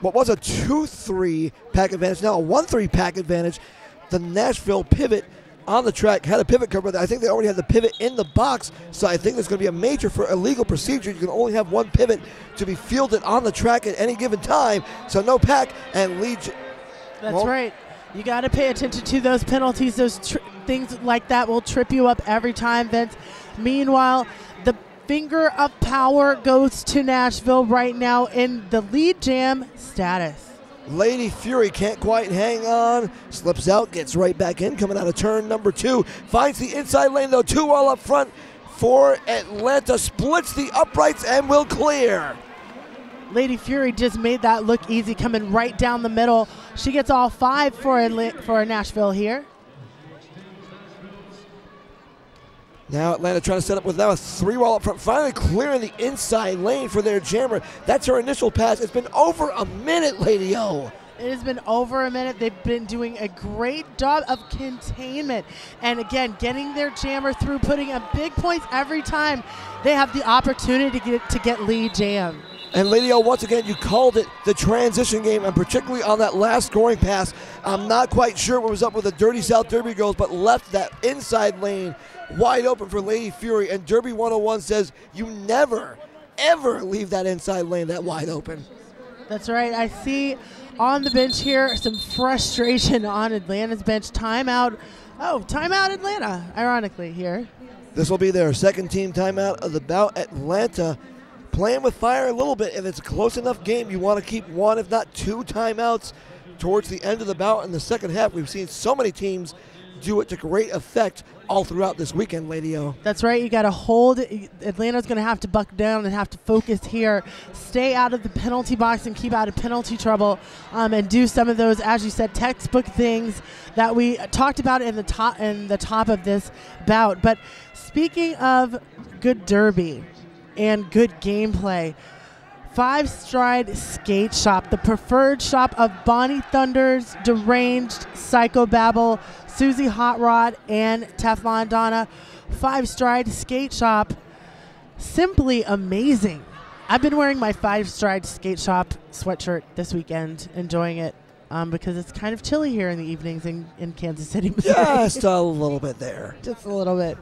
what was a 2-3 pack advantage, now a 1-3 pack advantage. The Nashville pivot on the track had a pivot cover. I think they already had the pivot in the box, so I think there's going to be a major for illegal procedure. You can only have one pivot to be fielded on the track at any given time, so no pack and lead. That's right. You got to pay attention to those penalties. Those things like that will trip you up every time, Vince. Meanwhile, the finger of power goes to Nashville right now in the lead jam status. Lady Fury can't quite hang on, slips out, gets right back in, coming out of turn number 2, finds the inside lane though, two all up front for Atlanta, splits the uprights and will clear. Lady Fury just made that look easy, coming right down the middle. She gets all 5 for Nashville here. Now Atlanta trying to set up with now a three wall up front, finally clearing the inside lane for their jammer. That's her initial pass. It's been over a minute, Lady O. It has been over a minute. They've been doing a great job of containment. And again, getting their jammer through, putting up big points every time they have the opportunity to get lead jam. And Lady O, once again, you called it the transition game, and particularly on that last scoring pass. I'm not quite sure what was up with the Dirty South Derby girls, but left that inside lane wide open for Lady Fury. And Derby 101 says you never, ever leave that inside lane that wide open. That's right. I see on the bench here some frustration on Atlanta's bench. Timeout. Oh, timeout Atlanta, ironically, here. This will be their second team timeout of the bout. Atlanta playing with fire a little bit. If it's a close enough game, you want to keep one, if not two timeouts towards the end of the bout in the second half. We've seen so many teams do it to great effect all throughout this weekend, Lady O. That's right. You got to hold it. Atlanta's going to have to buck down and have to focus here. Stay out of the penalty box and keep out of penalty trouble, and do some of those, as you said, textbook things that we talked about in the top of this bout. But speaking of good derby and good gameplay, Five Stride Skate Shop, the preferred shop of Bonnie Thunders, Deranged, Psychobabble, Susie Hot Rod, and Teflon Donna. Five Stride Skate Shop, simply amazing. I've been wearing my Five Stride Skate Shop sweatshirt this weekend, enjoying it, because it's kind of chilly here in the evenings in Kansas City, Missouri. Just a little bit there. Just a little bit.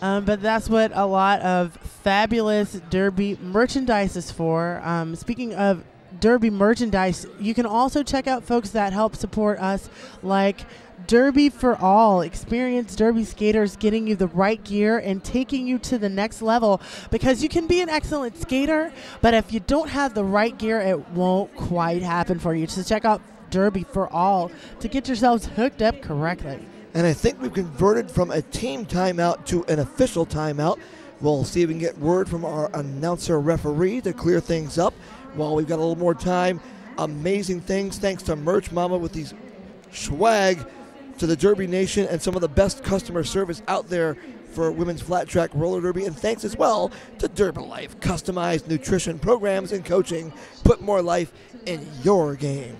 But that's what a lot of fabulous Derby merchandise is for. Speaking of Derby merchandise, you can also check out folks that help support us, like Derby for All. Experienced Derby skaters getting you the right gear and taking you to the next level, because you can be an excellent skater, but if you don't have the right gear, it won't quite happen for you. So check out Derby for All to get yourselves hooked up correctly. And I think we've converted from a team timeout to an official timeout. We'll see if we can get word from our announcer referee to clear things up while we've got a little more time. Amazing things thanks to Merch Mama with these swag to the Derby Nation and some of the best customer service out there for women's flat track roller derby. And thanks as well to DerbyLife, customized nutrition programs and coaching. Put more life in your game.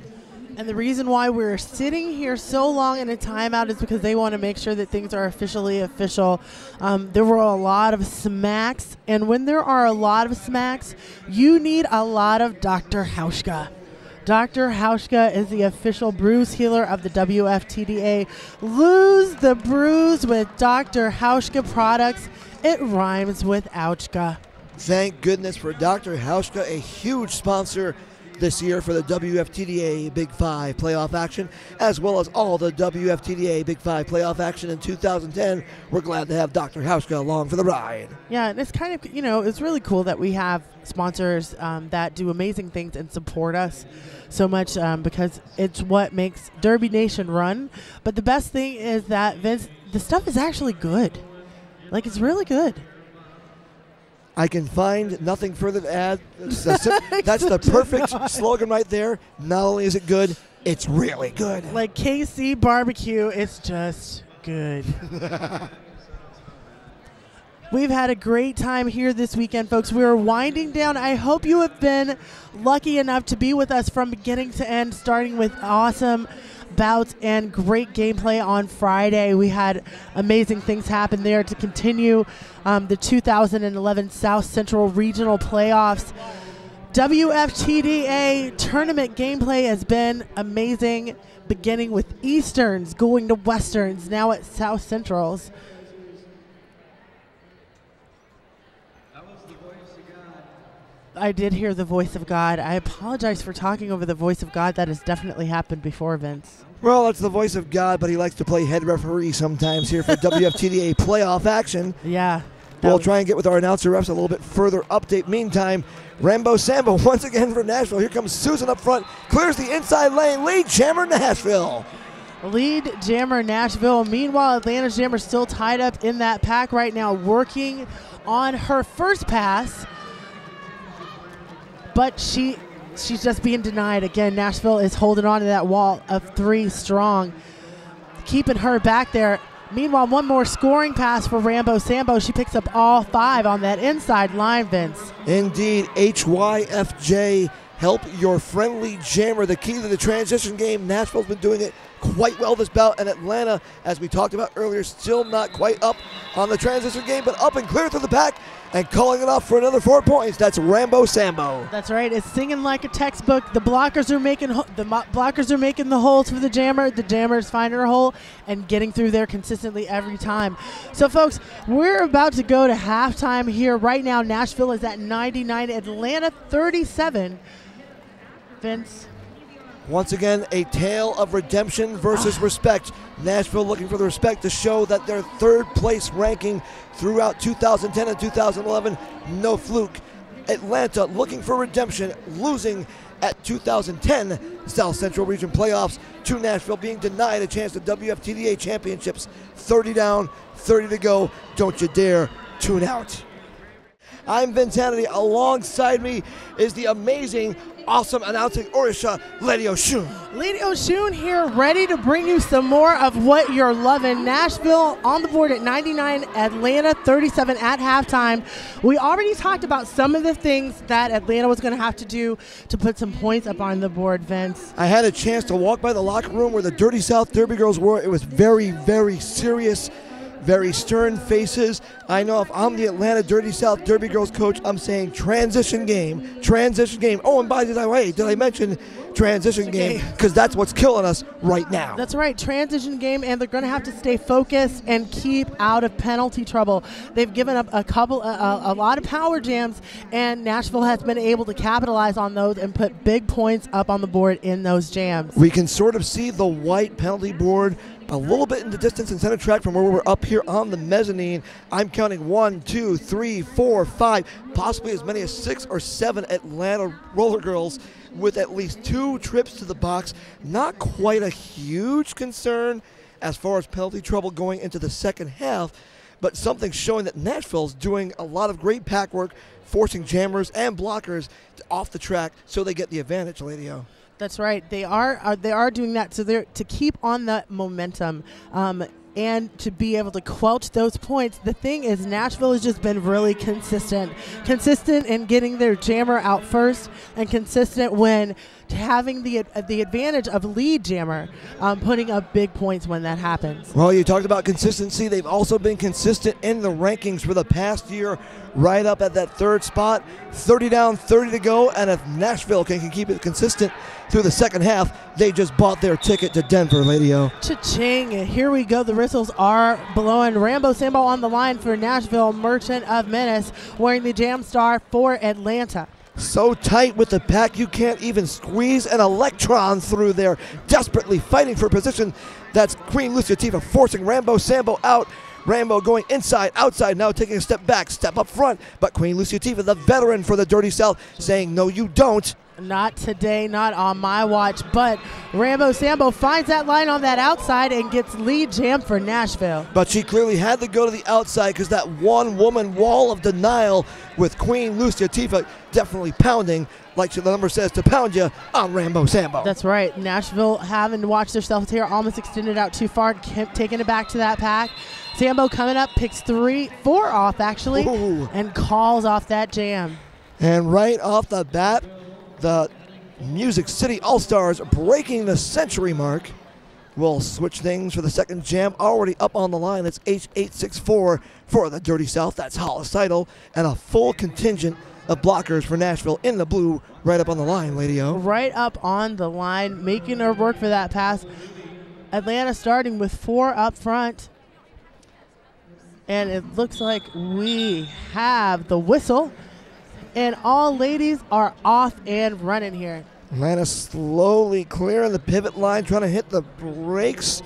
And the reason why we're sitting here so long in a timeout is because they want to make sure that things are officially official. There were a lot of smacks, and when there are a lot of smacks, you need a lot of Dr. Hauschka. Dr. Hauschka is the official bruise healer of the WFTDA. Lose the bruise with Dr. Hauschka products. It rhymes with Ouchka. Thank goodness for Dr. Hauschka, a huge sponsor this year for the WFTDA Big Five playoff action, as well as all the WFTDA Big Five playoff action in 2010. We're glad to have Dr. Hauschka along for the ride. Yeah, and it's kind of, you know, it's really cool that we have sponsors that do amazing things and support us so much, because it's what makes Derby Nation run. But the best thing is that, Vince, the stuff is actually good. Like, it's really good. I can find nothing further to add. That's the perfect slogan right there. Not only is it good, it's really good. Like KC barbecue, it's just good. We've had a great time here this weekend, folks. We are winding down. I hope you have been lucky enough to be with us from beginning to end, starting with awesome bouts and great gameplay on Friday. We had amazing things happen there to continue the 2011 South Central Regional Playoffs. WFTDA tournament gameplay has been amazing, beginning with Easterns, going to Westerns, now at South Centrals. I did hear the voice of God. I apologize for talking over the voice of God. That has definitely happened before, Vince. Well, it's the voice of God, but he likes to play head referee sometimes here for WFTDA playoff action. Yeah. We'll try and get with our announcer refs a little bit further update. Meantime, Rambo Sambo once again for Nashville. Here comes Susan up front. Clears the inside lane. Lead jammer Nashville. Lead jammer Nashville. Meanwhile, Atlanta's jammer still tied up in that pack right now, working on her first pass. But she's just being denied. Again, Nashville is holding on to that wall of three strong, keeping her back there. Meanwhile, one more scoring pass for Rambo Sambo. She picks up all five on that inside line, Vince. Indeed, HYFJ, help your friendly jammer. The key to the transition game. Nashville's been doing it quite well this bout, and Atlanta, as we talked about earlier, still not quite up on the transition game, but up and clear through the pack and calling it off for another 4 points. That's Rambo Sambo. That's right. It's singing like a textbook. The blockers are making the holes for the jammer. The jammer's finding her hole and getting through there consistently every time. So, folks, we're about to go to halftime here. Right now, Nashville is at 99, Atlanta 37. Vince. Once again, a tale of redemption versus respect. Nashville looking for the respect to show that their third place ranking throughout 2010 and 2011, no fluke. Atlanta looking for redemption, losing at 2010 South Central Region Playoffs to Nashville, being denied a chance to WFTDA championships. 30 down, 30 to go. Don't you dare tune out. I'm Vince Hannity. Alongside me is the amazing, awesome announcing Orisha, Lady O'Shun. Lady O'Shun here, ready to bring you some more of what you're loving. Nashville on the board at 99, Atlanta 37 at halftime. We already talked about some of the things that Atlanta was going to have to do to put some points up on the board, Vince. I had a chance to walk by the locker room where the Dirty South Derby Girls were. It was very, very serious. very stern faces. I know if I'm the Atlanta Dirty South Derby Girls coach, I'm saying transition game, transition game. Oh, and by the way, did I mention transition game? Because that's what's killing us right now. That's right, transition game, and they're going to have to stay focused and keep out of penalty trouble. They've given up a lot of power jams, and Nashville has been able to capitalize on those and put big points up on the board in those jams. We can sort of see the white penalty board a little bit in the distance in center track from where we're up here on the mezzanine. I'm counting 1, 2, 3, 4, 5, possibly as many as 6 or 7 Atlanta Roller Girls with at least 2 trips to the box. Not quite a huge concern as far as penalty trouble going into the second half, but something showing that Nashville's doing a lot of great pack work, forcing jammers and blockers off the track so they get the advantage, Lady O. That's right. They are doing that. So they're to keep on that momentum and to be able to quelch those points. The thing is, Nashville has just been really consistent. Consistent in getting their jammer out first, and consistent when having the advantage of lead jammer, putting up big points when that happens. Well, you talked about consistency. They've also been consistent in the rankings for the past year, right up at that 3rd spot. 30 down, 30 to go, and if Nashville can keep it consistent through the second half, they just bought their ticket to Denver, Lady O. Cha-ching, here we go. The whistles are blowing. Rambo Sambo on the line for Nashville, Merchant of Menace wearing the Jam Star for Atlanta. So tight with the pack, you can't even squeeze an electron through there. Desperately fighting for position. That's Queen Lucia Tifa forcing Rambo Sambo out. Rambo going inside, outside, now taking a step back, step up front. But Queen Lucia Tifa, the veteran for the Dirty South, saying, no, you don't. Not today, not on my watch, but Rambo Sambo finds that line on that outside and gets lead jam for Nashville. But she clearly had to go to the outside because that one woman wall of denial with Queen Lucia Tifa definitely pounding, like the number says, to pound you on Rambo Sambo. That's right. Nashville haven't watched themselves here, almost extended out too far, taking it back to that pack. Sambo coming up, picks 3, 4 off actually, ooh, and calls off that jam. And right off the bat, the Music City All Stars breaking the century mark. We'll switch things for the second jam. Already up on the line, it's H864 for the Dirty South. That's Holocidal, and a full contingent of blockers for Nashville in the blue right up on the line, Lady O. Right up on the line, making her work for that pass. Atlanta starting with 4 up front. And it looks like we have the whistle. And all ladies are off and running here. Atlanta slowly clearing the pivot line, trying to hit the brakes,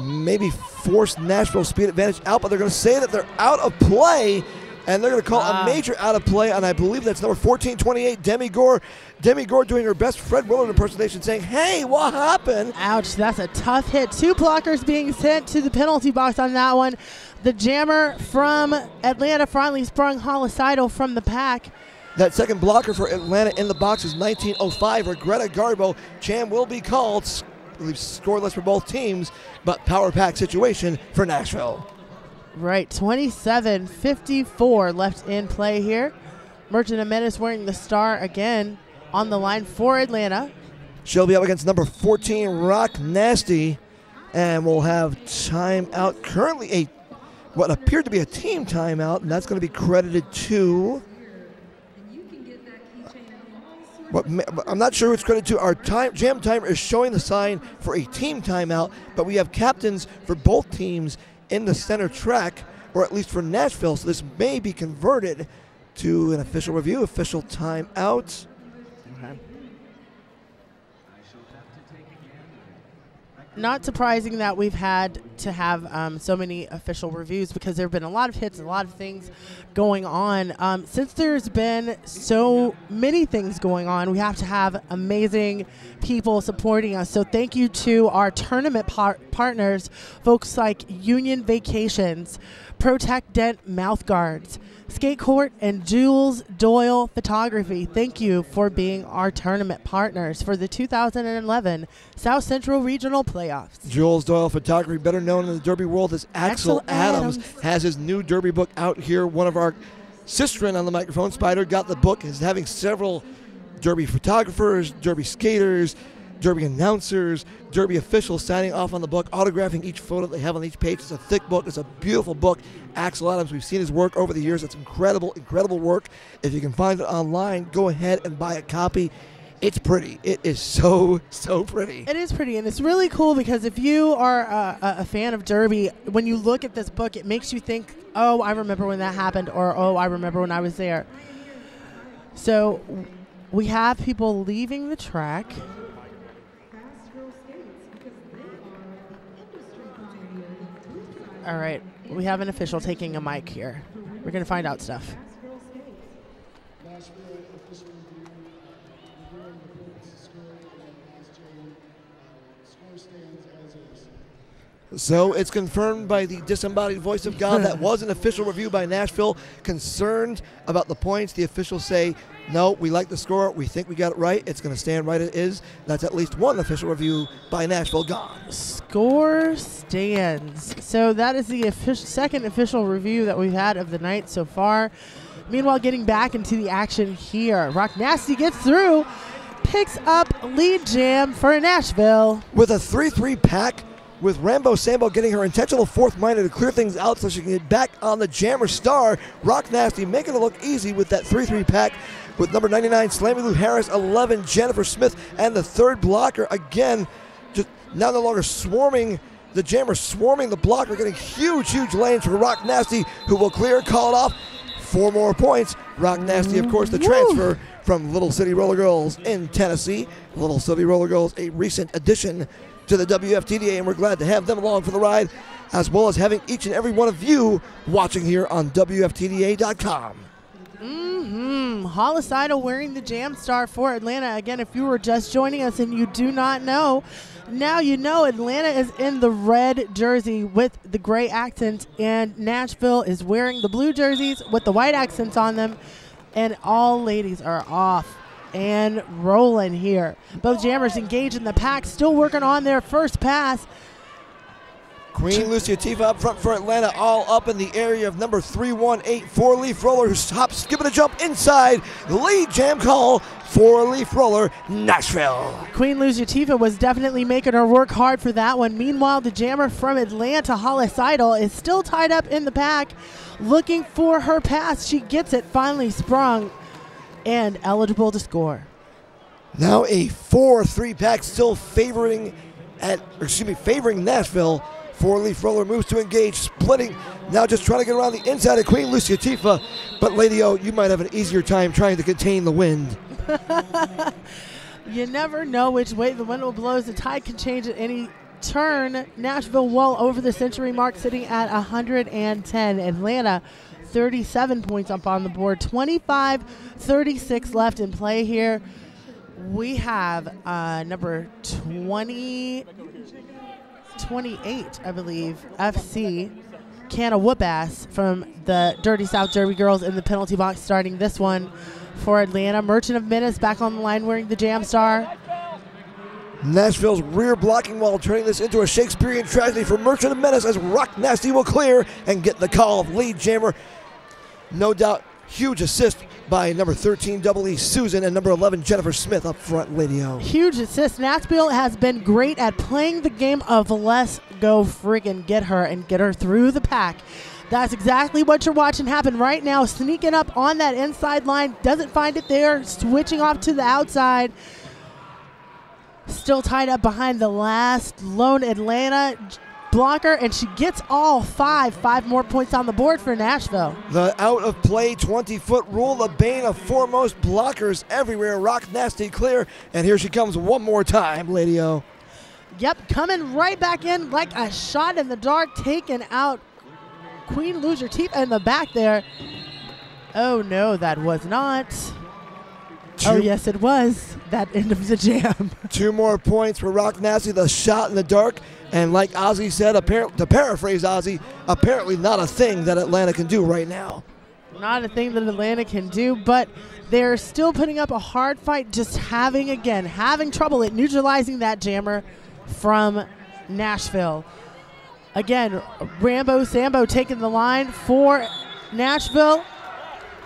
maybe force Nashville's speed advantage out, but they're going to say that they're out of play, and they're going to call a major out of play, and I believe that's number 1428, Jemmy Gore. Jemmy Gore doing her best Fred Willard impersonation, saying, hey, what happened? Ouch, that's a tough hit. 2 blockers being sent to the penalty box on that one. The jammer from Atlanta finally sprung Holocidal from the pack. That second blocker for Atlanta in the box is 1905, Regretta Garbo. Jam will be called, scoreless for both teams, but power pack situation for Nashville. Right, 27:54 left in play here. Merchant of Menace wearing the star again on the line for Atlanta. She'll be up against number 14, Rock Nasty, and we'll have timeout. Currently a, what appeared to be a team timeout, and that's going to be credited to... But I'm not sure who it's credited to. Our time, jam timer is showing the sign for a team timeout, but we have captains for both teams in the center track, or at least for Nashville, so this may be converted to an official review, official timeout. Okay. Not surprising that we've had to have so many official reviews because there have been a lot of hits, a lot of things going on. Since there's been so many things going on, we have to have amazing people supporting us. So thank you to our tournament partners, folks like Union Vacations, Protect Dent Mouth Guards, Skate Court, and Jules Doyle Photography. Thank you for being our tournament partners for the 2011 South Central Regional Playoffs. Jules Doyle Photography, better known in the derby world as Axel Adams, has his new derby book out here. One of our sistren on the microphone, Spider, got the book, is having several derby photographers, derby skaters, Derby announcers, Derby officials signing off on the book, autographing each photo they have on each page. It's a thick book. It's a beautiful book. Axel Adams, we've seen his work over the years. It's incredible, incredible work. If you can find it online, go ahead and buy a copy. It's pretty. It is so, so pretty. It is pretty, and it's really cool because if you are a fan of Derby, when you look at this book, it makes you think, oh, I remember when that happened, or oh, I remember when I was there. So we have people leaving the track. All right, we have an official taking a mic here. We're going to find out stuff. So it's confirmed by the disembodied voice of God. That was an official review by Nashville. Concerned about the points, the officials say, no, we like the score. We think we got it right. It's going to stand right as it is. That's at least one official review by Nashville gone. Score stands. So that is the second official review that we've had of the night so far. Meanwhile, getting back into the action here. Rock Nasty gets through, picks up lead jam for Nashville. With a 3-3 pack, with Rambo Sambo getting her intentional fourth minor to clear things out so she can get back on the Jammer Star. Rock Nasty making it look easy with that 3-3 pack with number 99, Slammy Lou Harris, 11, Jennifer Smith, and the third blocker. Again, just now no longer swarming the Jammer, swarming the blocker, getting huge, huge lanes for Rock Nasty, who will clear, call it off. 4 more points. Rock Nasty, of course, the transfer from Little City Rollergirls in Tennessee. Little City Rollergirls, a recent addition to the WFTDA, and we're glad to have them along for the ride, as well as having each and every one of you watching here on WFTDA.com. Holocidal wearing the Jam Star for Atlanta. Again, if you were just joining us and you do not know, now you know. Atlanta is in the red jersey with the gray accent, and Nashville is wearing the blue jerseys with the white accents on them, and all ladies are off and rolling here. Both Jammers engaged in the pack, still working on their first pass. Queen Lucia Tifa up front for Atlanta, all up in the area of number 318, Four Leaf Roller, who hops, skipping a jump inside. Lead jam call, Four Leaf Roller, Nashville. Queen Lucia Tifa was definitely making her work hard for that one. Meanwhile, the Jammer from Atlanta, Holocidal, is still tied up in the pack, looking for her pass. She gets it, finally sprung, and eligible to score. Now a 4-3 pack still favoring Nashville. Four Leaf Roller moves to engage, splitting. Now just trying to get around the inside of Queen Lucia Tifa. But Lady O, you might have an easier time trying to contain the wind. You never know which way the wind will blow. The tide can change at any turn. Nashville well over the century mark, sitting at 110. Atlanta, 37 points up on the board, 25-36 left in play here. We have number 28, I believe, FC, Canna Whoopass from the Dirty South Derby Girls in the penalty box, starting this one for Atlanta. Merchant of Menace back on the line wearing the Jam Star. Nashville's rear blocking wall turning this into a Shakespearean tragedy for Merchant of Menace as Rock Nasty will clear and get the call of lead jammer. No doubt, huge assist by number 13, Double E Susan, and number 11, Jennifer Smith up front, Lady O. Huge assist. Nashville has been great at playing the game of let's go friggin' get her and get her through the pack. That's exactly what you're watching happen right now. Sneaking up on that inside line, doesn't find it there, switching off to the outside. Still tied up behind the last lone Atlanta blocker, and she gets all 5 more points on the board for Nashville. The out of play 20-foot rule, the bane of foremost blockers everywhere. Rock Nasty clear, and here she comes one more time, Lady O. Yep, coming right back in like a shot in the dark, taking out Queen Lucia Tifa in the back there. Oh no, that was not. Oh, yes, it was. That end of the jam. 2 more points for Rock Nasty, the shot in the dark. And like Ozzy said, to paraphrase Ozzy, apparently not a thing that Atlanta can do right now. Not a thing that Atlanta can do, but they're still putting up a hard fight, just having trouble at neutralizing that jammer from Nashville. Again, Rambo Sambo taking the line for Nashville.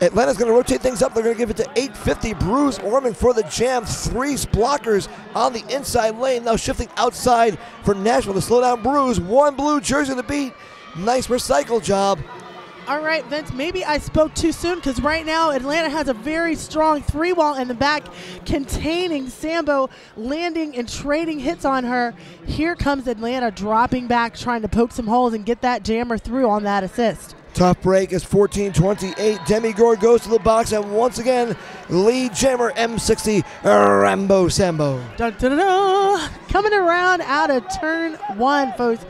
Atlanta's going to rotate things up. They're going to give it to 850. Bruce Orman for the jam. Three blockers on the inside lane. Now shifting outside for Nashville to slow down Bruce. One blue jersey to beat. Nice recycle job. All right, Vince, maybe I spoke too soon, because right now Atlanta has a very strong three-wall in the back containing Sambo, landing and trading hits on her. Here comes Atlanta dropping back, trying to poke some holes and get that jammer through on that assist. Tough break is 14-28. Jemmy Gore goes to the box, and once again, lead jammer M60, Rambo Sambo. Dun, dun, dun, dun. Coming around out of turn one, folks.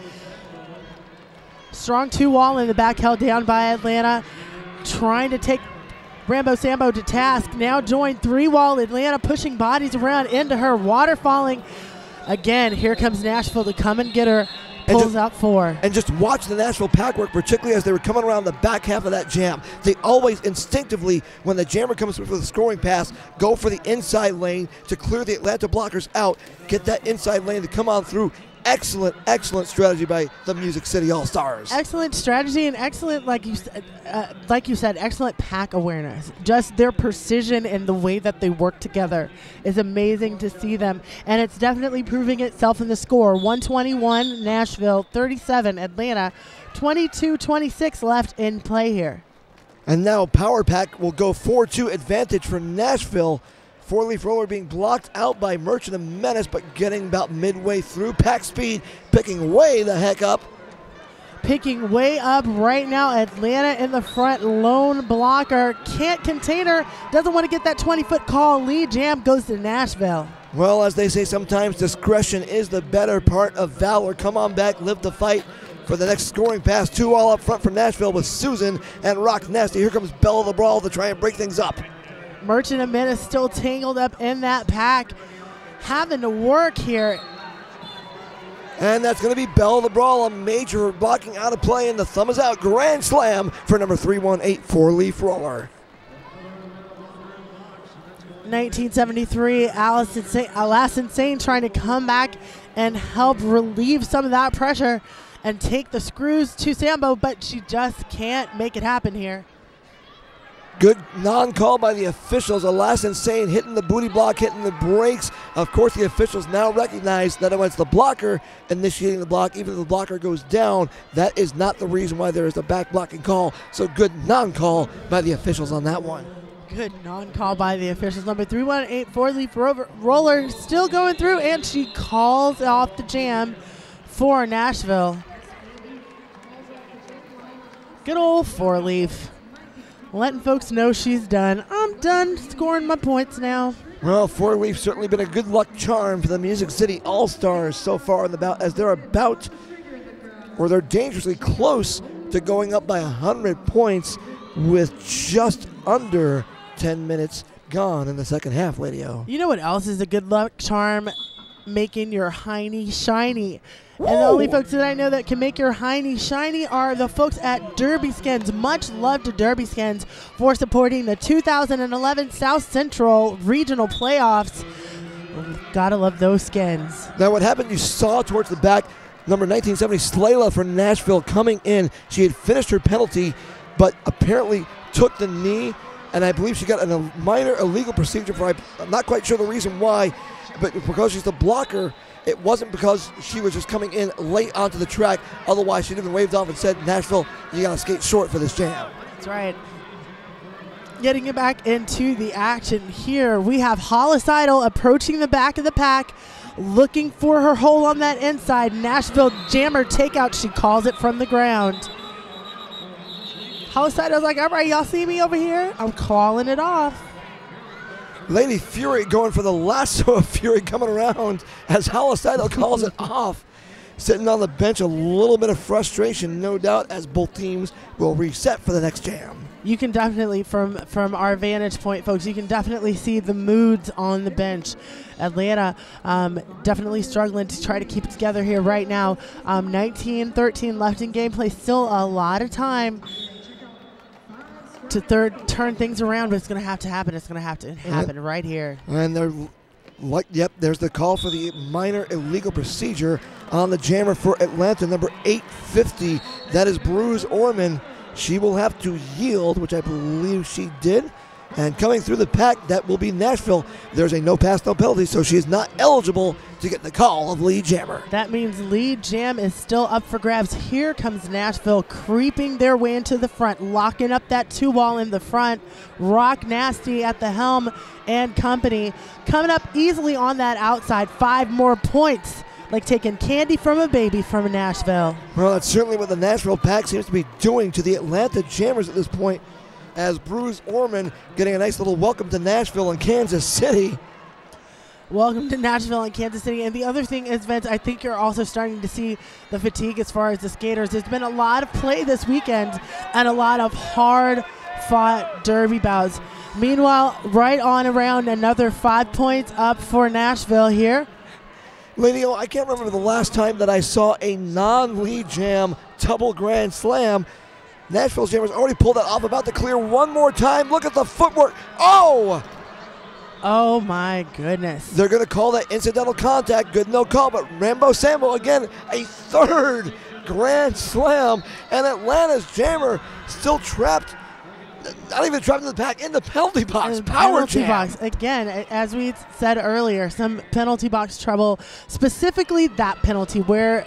Strong two wall in the back, held down by Atlanta, trying to take Rambo Sambo to task. Now joined three wall, Atlanta pushing bodies around into her, waterfalling. Again, here comes Nashville to come and get her. Pulls out four. And just watch the Nashville pack work, particularly as they were coming around the back half of that jam. They always instinctively, when the jammer comes through for the scoring pass, go for the inside lane to clear the Atlanta blockers out, get that inside lane to come on through. Excellent, excellent strategy by the Music City All Stars. Excellent strategy and excellent, like you said, excellent pack awareness. Just their precision and the way that they work together is amazing to see them, and it's definitely proving itself in the score. 121 Nashville, 37 Atlanta, 22-26 left in play here. And now Power Pack will go 4-2 advantage for Nashville. Four Leaf Roller being blocked out by Merchant of Menace, but getting about midway through. Pack speed picking way the heck up. Picking way up right now. Atlanta in the front, lone blocker. Can't contain her. Doesn't want to get that 20-foot call. Lead jam goes to Nashville. Well, as they say, sometimes discretion is the better part of valor. Come on back, live the fight. For the next scoring pass, two all up front for Nashville with Susan and Rock Nasty. Here comes Belle of the Brawl to try and break things up. Merchant of Menace still tangled up in that pack, having to work here. And that's going to be Belle of the Brawl, a major blocking out of play, and the thumb is out. Grand slam for number 318, Four Leaf Roller. 1973, Alas Insane trying to come back and help relieve some of that pressure and take the screws to Sambo, but she just can't make it happen here. Good non-call by the officials. Alas Insane hitting the booty block, hitting the brakes. Of course, the officials now recognize that it was the blocker initiating the block. Even if the blocker goes down, that is not the reason why there is a back blocking call. So good non-call by the officials on that one. Good non-call by the officials. Number 318, Four Leaf Roller still going through, and she calls off the jam for Nashville. Good old Four Leaf. Letting folks know she's done. I'm done scoring my points now. Well, Four Leaf certainly been a good luck charm for the Music City All-Stars so far in the bout, as they're about, or they're dangerously close to going up by 100 points with just under 10 minutes gone in the second half, Lady O. You know what else is a good luck charm? Making your hiney shiny. Woo! And the only folks that I know that can make your hiney shiny are the folks at Derby Skins. Much love to Derby Skins for supporting the 2011 South Central Regional Playoffs. Gotta love those skins. Now what happened, you saw towards the back, number 1970, Slayla for Nashville coming in. She had finished her penalty, but apparently took the knee, and I believe she got a minor illegal procedure for, I'm not quite sure the reason why, but because she's the blocker, it wasn't because she was just coming in late onto the track. Otherwise, she'd have been waved off and said, Nashville, you got to skate short for this jam. That's right. Getting it back into the action here, we have Holocidal approaching the back of the pack, looking for her hole on that inside. Nashville jammer takeout. She calls it from the ground. Holocidal's like, all right, y'all see me over here? I'm calling it off. Lady Fury going for the lasso of Fury coming around as Holocidal calls it off. Sitting on the bench, a little bit of frustration, no doubt, as both teams will reset for the next jam. You can definitely, from our vantage point, folks, you can definitely see the moods on the bench. Atlanta definitely struggling to try to keep it together here right now. 19-13 left in gameplay, still a lot of time to turn things around, but it's going to have to happen. It's going to happen right here. And they're like, yep, there's the call for the minor illegal procedure on the jammer for Atlanta, number 850. That is Bruce Orman, She will have to yield, which I believe she did. And coming through the pack, that will be Nashville. There's a no pass, no penalty, so she is not eligible to get the call of Lee Jammer. That means Lee Jam is still up for grabs. Here comes Nashville creeping their way into the front, locking up that two ball in the front. Rock Nasty at the helm and company coming up easily on that outside. 5 more points, like taking candy from a baby from Nashville. Well, that's certainly what the Nashville pack seems to be doing to the Atlanta Jammers at this point, as Bruce Orman getting a nice little welcome to Nashville and Kansas City. Welcome to Nashville and Kansas City. And the other thing is, Vince, I think you're also starting to see the fatigue as far as the skaters. There's been a lot of play this weekend and a lot of hard-fought derby bouts. Meanwhile, right on around another 5 points up for Nashville here. Lady O, I can't remember the last time that I saw a non-Lee Jam double grand slam. Nashville's Jammers already pulled that off, about to clear one more time. Look at the footwork. Oh! Oh my goodness. They're gonna call that incidental contact, good no call, but Rambo Sambo again, a 3rd grand slam, and Atlanta's Jammer still trapped, not even trapped in the pack, in the penalty box. Power jam. Again, as we said earlier, some penalty box trouble, specifically that penalty where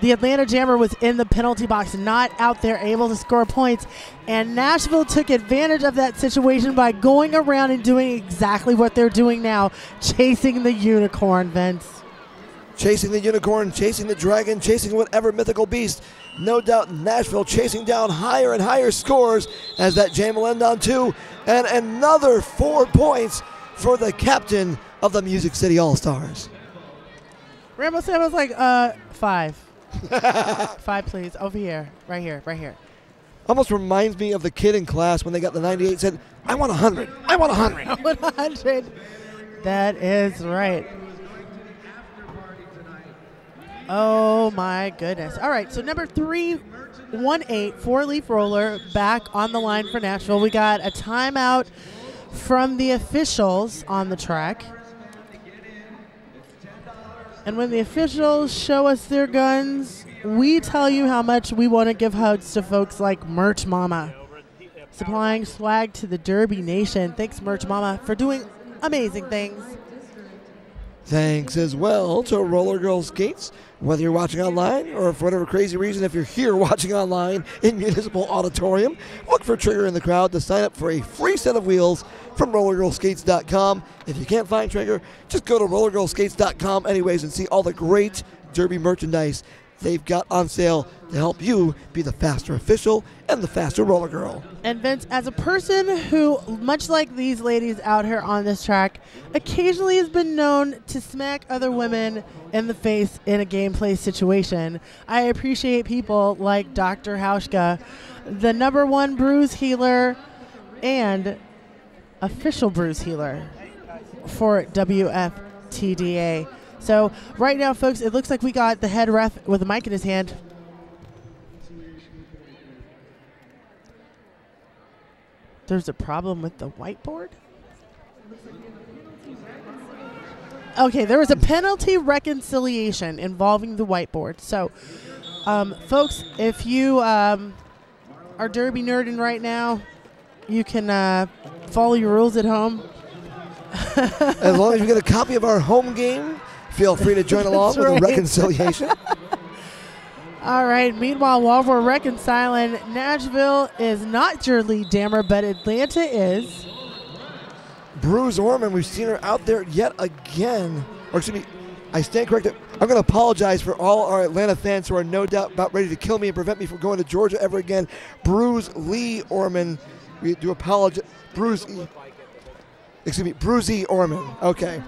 the Atlanta Jammer was in the penalty box, not out there able to score points. And Nashville took advantage of that situation by going around and doing exactly what they're doing now, chasing the unicorn, Vince. Chasing the unicorn, chasing the dragon, chasing whatever mythical beast. No doubt Nashville chasing down higher and higher scores as that jam will end on 2. And another 4 points for the captain of the Music City All-Stars. Rambo Sambo's like, 5. 5, please. Over here. Right here. Right here. Almost reminds me of the kid in class when they got the 98 said, I want 100. I want 100. I want 100. That is right. Oh my goodness. All right, so number 318, Four Leaf Roller, back on the line for Nashville. We got a timeout from the officials on the track. And when the officials show us their guns, we tell you how much we want to give hugs to folks like Merch Mama, supplying swag to the Derby Nation. Thanks, Merch Mama, for doing amazing things. Thanks as well to Roller Girl Skates, whether you're watching online or for whatever crazy reason, if you're here watching online in Municipal Auditorium, look for Trigger in the crowd to sign up for a free set of wheels from rollergirlskates.com. If you can't find Trigger, just go to rollergirlskates.com anyways and see all the great derby merchandise they've got on sale to help you be the faster official and the faster roller girl. And Vince, as a person who, much like these ladies out here on this track, occasionally has been known to smack other women in the face in a gameplay situation, I appreciate people like Dr. Hauschka, the #1 bruise healer and official bruise healer for WFTDA. So right now, folks, it looks like we got the head ref with a mic in his hand. There's a problem with the whiteboard? Okay, there was a penalty reconciliation involving the whiteboard. So, folks, if you are derby nerding right now, you can follow your rules at home. As long as you get a copy of our home game, feel free to join along with a reconciliation. All right. Meanwhile, while we're reconciling, Nashville is not your lead jammer, but Atlanta is. Bruce Orman, we've seen her out there yet again. Or excuse me, I stand corrected. I'm going to apologize for all our Atlanta fans who are no doubt about ready to kill me and prevent me from going to Georgia ever again. Bruce Lee Orman. We do apologize. Bruce E. Orman. Okay.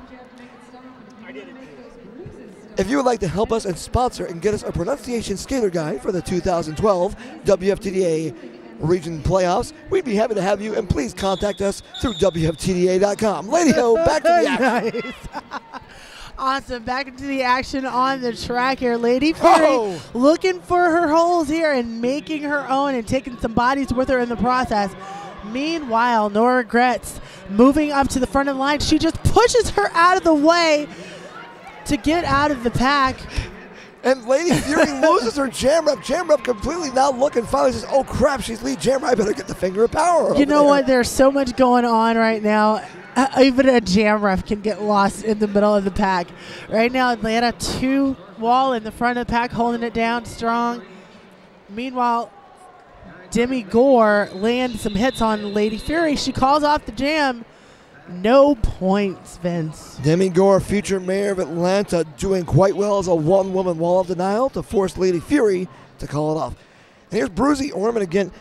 If you would like to help us and sponsor and get us a pronunciation skater guide for the 2012 WFTDA region playoffs, we'd be happy to have you, and please contact us through WFTDA.com. Lady Ho, back to the action. Nice. Awesome. Back into the action on the track here. Lady Fury looking for her holes here and making her own and taking some bodies with her in the process. Meanwhile, No Regrets moving up to the front of the line. She just pushes her out of the way to get out of the pack. And Lady Fury loses her jam rep. Jam rep completely not looking. Finally says, oh, crap, she's lead jam rep. I better get the finger of power. You know what? There's so much going on right now. Even a jam ref can get lost in the middle of the pack. Right now, Atlanta, two wall in the front of the pack, holding it down strong. Meanwhile, Jemmy Gore lands some hits on Lady Fury. She calls off the jam. No points, Vince. Jemmy Gore, future mayor of Atlanta, doing quite well as a one-woman wall of denial to force Lady Fury to call it off. And here's Brucey Orman again.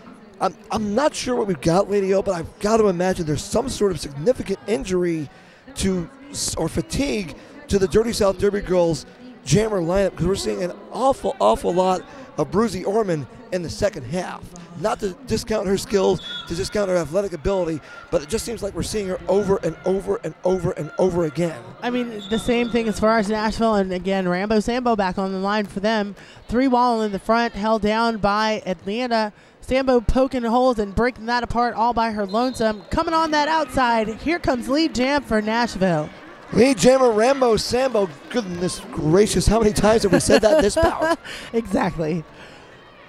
I'm not sure what we've got, Lady O, but I've got to imagine there's some sort of significant injury to or fatigue to the Dirty South Derby Girls jammer lineup, because we're seeing an awful, awful lot of Brucey Orman in the second half. Not to discount her skills, to discount her athletic ability, but it just seems like we're seeing her over and over and over and over again. I mean, the same thing as far as Nashville, and again, Rambo Sambo back on the line for them. Three wall in the front, held down by Atlanta. Sambo poking holes and breaking that apart all by her lonesome. Coming on that outside, here comes lead jam for Nashville. Lead jammer Rambo Sambo. Goodness gracious, how many times have we said that this power? Exactly.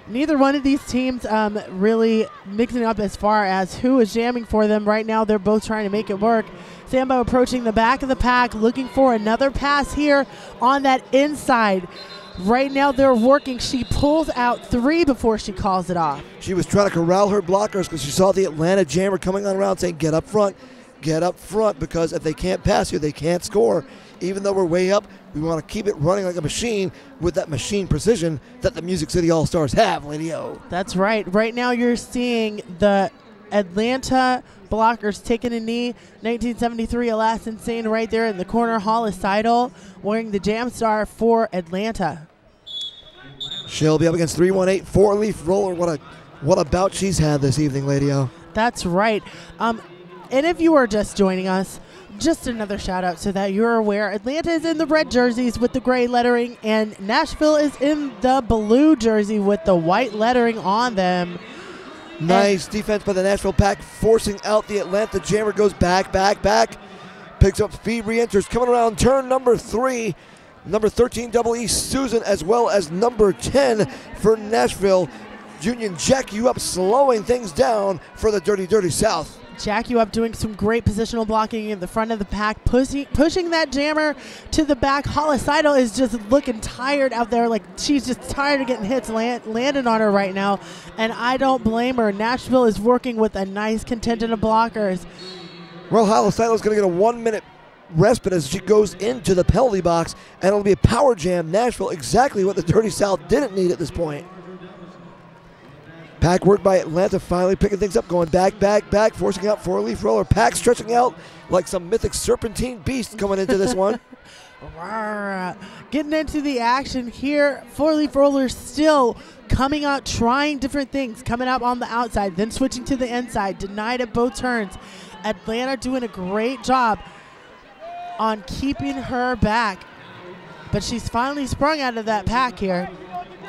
Neither one of these teams really mixing up as far as who is jamming for them. Right now, they're both trying to make it work. Sambo approaching the back of the pack, looking for another pass here on that inside. Right now, they're working. She pulls out three before she calls it off. She was trying to corral her blockers because she saw the Atlanta jammer coming on around saying, get up front, because if they can't pass you, they can't score. Even though we're way up, we want to keep it running like a machine with that machine precision that the Music City All-Stars have, Lady O. That's right. Right now you're seeing the Atlanta blockers taking a knee. 1973 Alas Insane right there in the corner. Holocidal wearing the jam star for Atlanta. She'll be up against 318 Four Leaf Roller. What a bout she's had this evening, Lady O. That's right. And if you are just joining us, just another shout out so that you're aware. Atlanta is in the red jerseys with the gray lettering, and Nashville is in the blue jersey with the white lettering on them. Nice defense by the Nashville pack, forcing out the Atlanta jammer. Goes back, back, back. Picks up speed, re-enters, coming around turn number 3. Number 13, Double E Susan, as well as number 10 for Nashville. Union Jack you up, slowing things down for the Dirty, Dirty South. Jack you up doing some great positional blocking in the front of the pack, pushing that jammer to the back. Holocidal is just looking tired out there. Like, she's just tired of getting hits landed on her right now, and I don't blame her. Nashville is working with a nice contingent of blockers. Well, Holocidal is going to get a 1-minute respite as she goes into the penalty box, and it'll be a power jam. Nashville, exactly what the Dirty South didn't need at this point. Pack work by Atlanta, finally picking things up, going back, back, back, forcing out Four Leaf Roller. Pack stretching out like some mythic serpentine beast coming into this one. Getting into the action here. Four Leaf Roller still coming out, trying different things, coming up on the outside, then switching to the inside, denied at both turns. Atlanta doing a great job on keeping her back, but she's finally sprung out of that pack here.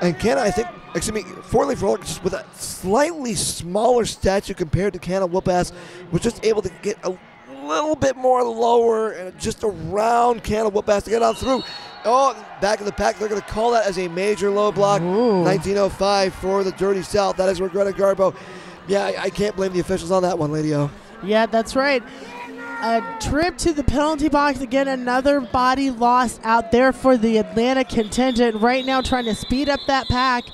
And Canna, I think, excuse me, Four Leaf Roller, just with a slightly smaller statue compared to Canna Whoopass, was just able to get a little bit more lower and just around Canna Whoopass to get on through. Oh, back of the pack, they're going to call that as a major low block. Ooh. 1905 for the Dirty South. That is Regretta Garbo. Yeah, I can't blame the officials on that one, Lady O. Yeah, that's right. A trip to the penalty box. Again, another body lost out there for the Atlanta contingent. Right now trying to speed up that pack,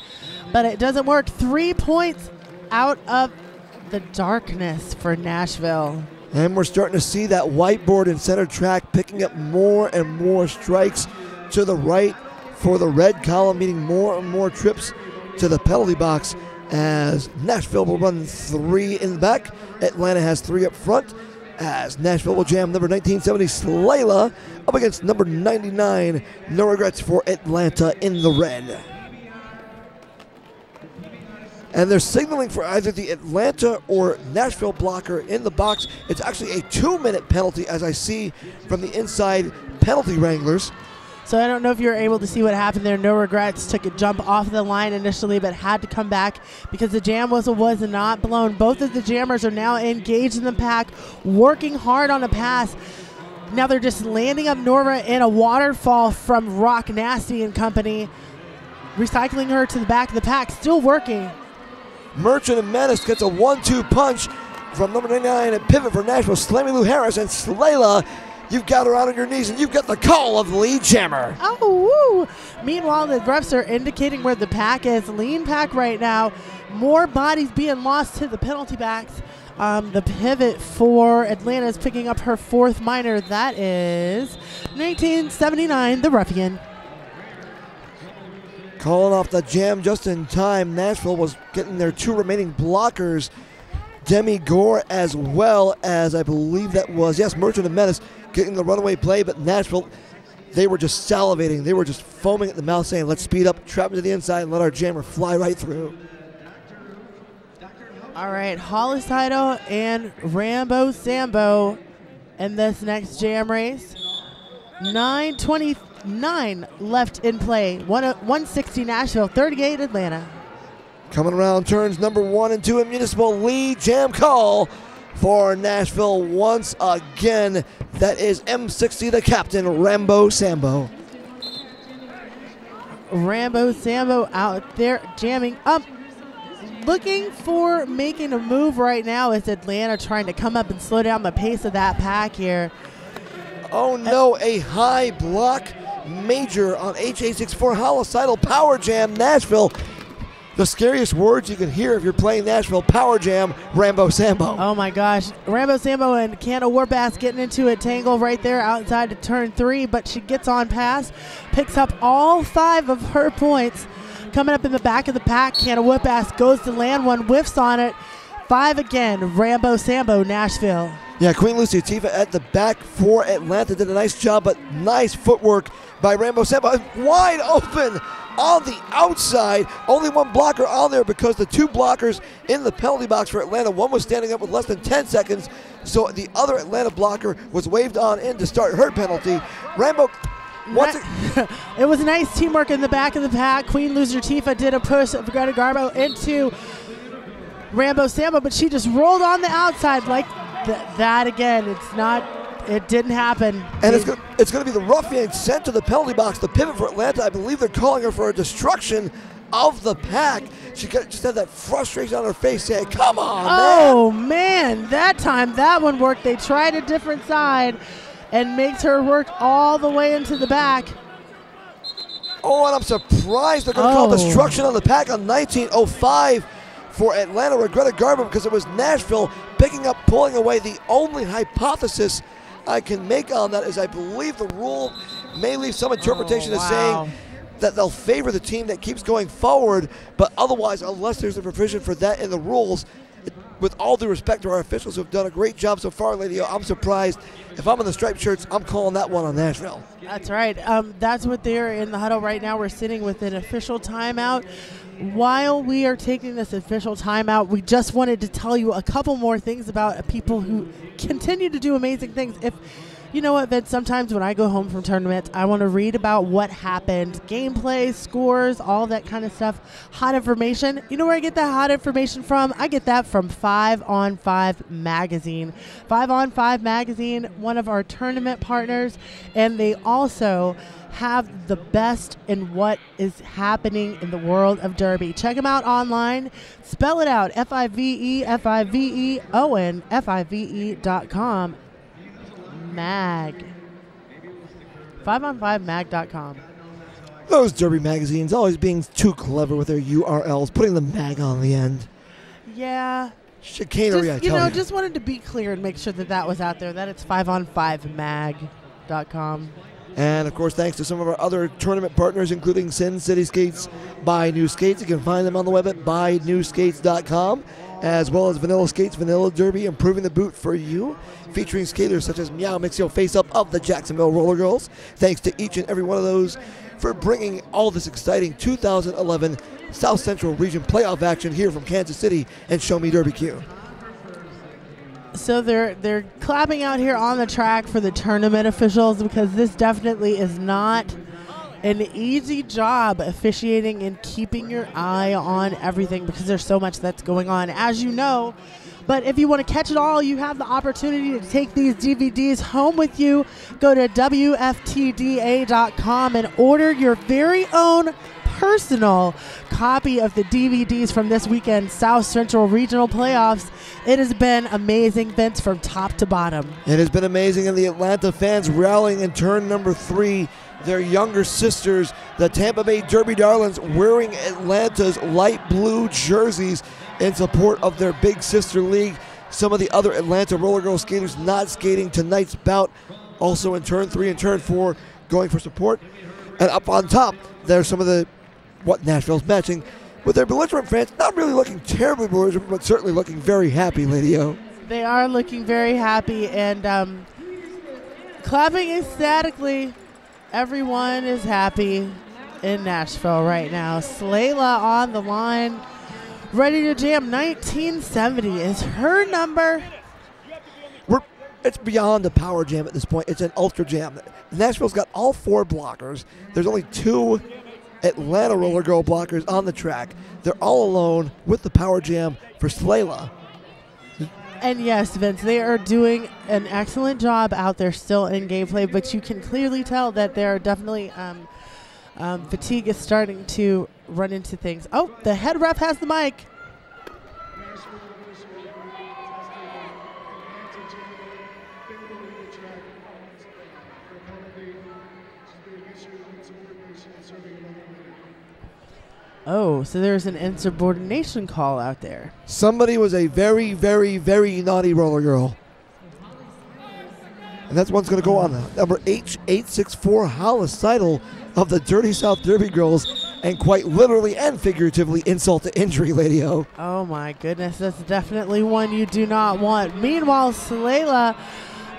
but it doesn't work. 3 points out of the darkness for Nashville. And we're starting to see that whiteboard in center track picking up more and more strikes to the right for the red column, meaning more and more trips to the penalty box as Nashville will run 3 in the back. Atlanta has 3 up front as Nashville will jam number 1970 Slayla up against number 99 No Regrets for Atlanta in the red. And they're signaling for either the Atlanta or Nashville blocker in the box. It's actually a 2-minute penalty, as I see from the inside penalty wranglers. So I don't know if you were able to see what happened there. No Regrets took a jump off the line initially, but had to come back because the jam whistle was not blown. Both of the jammers are now engaged in the pack, working hard on a pass. Now they're just landing up Norva in a waterfall from Rock Nasty and company. recycling her to the back of the pack, still working. Merchant of Menace gets a 1-2 punch from number 99 at Pivot for Nashville, Slammy Lou Harris, and Slayla, you've got her out on your knees, and you've got the call of Lee Jammer. Oh, woo. Meanwhile, the refs are indicating where the pack is. Lean pack right now. More bodies being lost to the penalty backs. The pivot for Atlanta is picking up her fourth minor. That is 1979, the Ruffian. Calling off the jam just in time. Nashville was getting their two remaining blockers, Jemmy Gore, as well as, I believe that was, yes, Merchant of Menace getting the runaway play, but Nashville, they were just salivating. They were just foaming at the mouth saying, let's speed up, trap into the inside, and let our jammer fly right through. All right, Holocidal and Rambo Sambo in this next jam race. 9:29 left in play. 160 Nashville, 38 Atlanta. Coming around turns number 1 and 2 in Municipal. Lee jam call for Nashville once again. That is M60, the captain, Rambo Sambo. Rambo Sambo out there jamming up. Looking for making a move right now is Atlanta, trying to come up and slow down the pace of that pack here. Oh no, a high block major on HA64 Holocidal Power Jam Nashville. The scariest words you can hear if you're playing Nashville Power Jam, Rambo Sambo. Oh my gosh, Rambo Sambo and Canna Whoopass getting into a tangle right there outside of turn 3, but she gets on pass, picks up all 5 of her points. Coming up in the back of the pack, Canna Whoopass goes to land one, whiffs on it. 5 again, Rambo Sambo, Nashville. Yeah, Queen Lucia Tifa at the back for Atlanta did a nice job, but nice footwork by Rambo Sambo. Wide open on the outside. Only one blocker on there because the two blockers in the penalty box for Atlanta, one was standing up with less than 10 seconds, so the other Atlanta blocker was waved on in to start her penalty. Rambo... It was nice teamwork in the back of the pack. Queen Lucia Tifa did a push of Regretta Garbo into Rambo Sambo, but she just rolled on the outside like that again. It's not, it didn't happen. And it's going to be the Ruffian sent to the penalty box. The pivot for Atlanta, I believe they're calling her for a destruction of the pack. She just had that frustration on her face saying, come on, oh, man. That time, that one worked. They tried a different side and makes her work all the way into the back. Oh, and I'm surprised they're going to call destruction on the pack on 1905 for Atlanta, Regretta Garbo, because it was Nashville picking up, pulling away. The only hypothesis I can make on that is I believe the rule may leave some interpretation as saying that they'll favor the team that keeps going forward, but otherwise, unless there's a provision for that in the rules, with all due respect to our officials who have done a great job so far, Lady O, I'm surprised. If I'm in the striped shirts, I'm calling that one on Nashville. That's right. That's what they're in the huddle right now. We're sitting with an official timeout. While we are taking this official timeout, we just wanted to tell you a couple more things about people who continue to do amazing things. If you know what, Vince, sometimes when I go home from tournaments, I want to read about what happened, gameplay, scores, all that kind of stuff, hot information. You know where I get that hot information from? I get that from 5 on 5 magazine. 5 on 5 magazine, one of our tournament partners, and they also have the best in what is happening in the world of Derby. Check them out online. Spell it out, FIVEFIVEONFIVE.com. Mag. 5on5mag.com. Those Derby magazines always being too clever with their URLs, putting the mag on the end. Yeah. Chicanery, I tell you. You know, just wanted to be clear and make sure that that was out there, that it's 5on5mag.com. And, of course, thanks to some of our other tournament partners, including Sin City Skates, Buy New Skates. You can find them on the web at buynewskates.com, as well as Vanilla Skates, Vanilla Derby, improving the boot for you, featuring skaters such as Meow Mix Yo Face Up of the Jacksonville Roller Girls. Thanks to each and every one of those for bringing all this exciting 2011 South Central Region playoff action here from Kansas City and Show Me Derby Q. So they're clapping out here on the track for the tournament officials, because this definitely is not an easy job officiating and keeping your eye on everything, because there's so much that's going on, as you know. But if you want to catch it all, you have the opportunity to take these DVDs home with you. Go to WFTDA.com and order your very own personal copy of the DVDs from this weekend's South Central Regional Playoffs. It has been amazing, Vince, from top to bottom. It has been amazing, and the Atlanta fans rallying in turn number 3. Their younger sisters, the Tampa Bay Derby Darlings, wearing Atlanta's light blue jerseys in support of their big sister league. Some of the other Atlanta Roller Girl skaters not skating tonight's bout, also in turn 3 and turn 4, going for support. And up on top, there's some of the, what Nashville's matching, with their belligerent fans not really looking terribly belligerent, but certainly looking very happy, Lady O. They are looking very happy and clapping ecstatically. Everyone is happy in Nashville right now. Slayla on the line, ready to jam. 1970 is her number. It's beyond a power jam at this point. It's an ultra jam. Nashville's got all 4 blockers. There's only 2 Atlanta Roller Girl blockers on the track. They're all alone with the power jam for Slayla. And yes, Vince, they are doing an excellent job out there still in gameplay, but you can clearly tell that they are definitely fatigue is starting to run into things. Oh, the head ref has the mic. Oh, so there's an insubordination call out there. Somebody was a very, very, very naughty roller girl. And that's one's going to go on now. Number H864, Holocidal of the Dirty South Derby Girls, and quite literally and figuratively insult to injury, Lady O. Oh my goodness, that's definitely one you do not want. Meanwhile, Slayla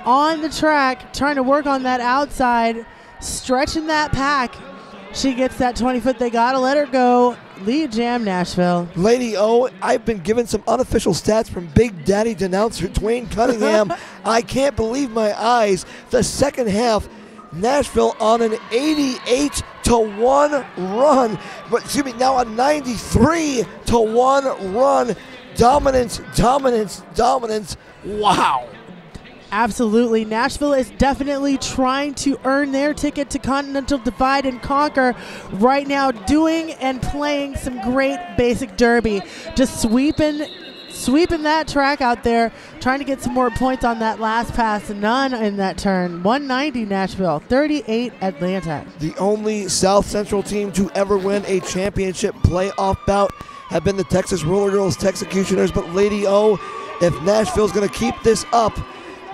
on the track, trying to work on that outside, stretching that pack. She gets that 20-foot. They got to let her go. Lead jam, Nashville. Lady O, I've been given some unofficial stats from Big Daddy denouncer Dwayne Cunningham. I can't believe my eyes. The second half, Nashville on an 88-1 run. But excuse me, now a 93-1 run. Dominance, dominance, dominance. Wow. Absolutely. Nashville is definitely trying to earn their ticket to Continental Divide and Conquer right now, doing and playing some great basic derby. Just sweeping that track out there, trying to get some more points on that last pass. None in that turn. 190 Nashville, 38 Atlanta. The only South Central team to ever win a championship playoff bout have been the Texas Roller Girls, Texas Executioners. But Lady O, if Nashville's going to keep this up,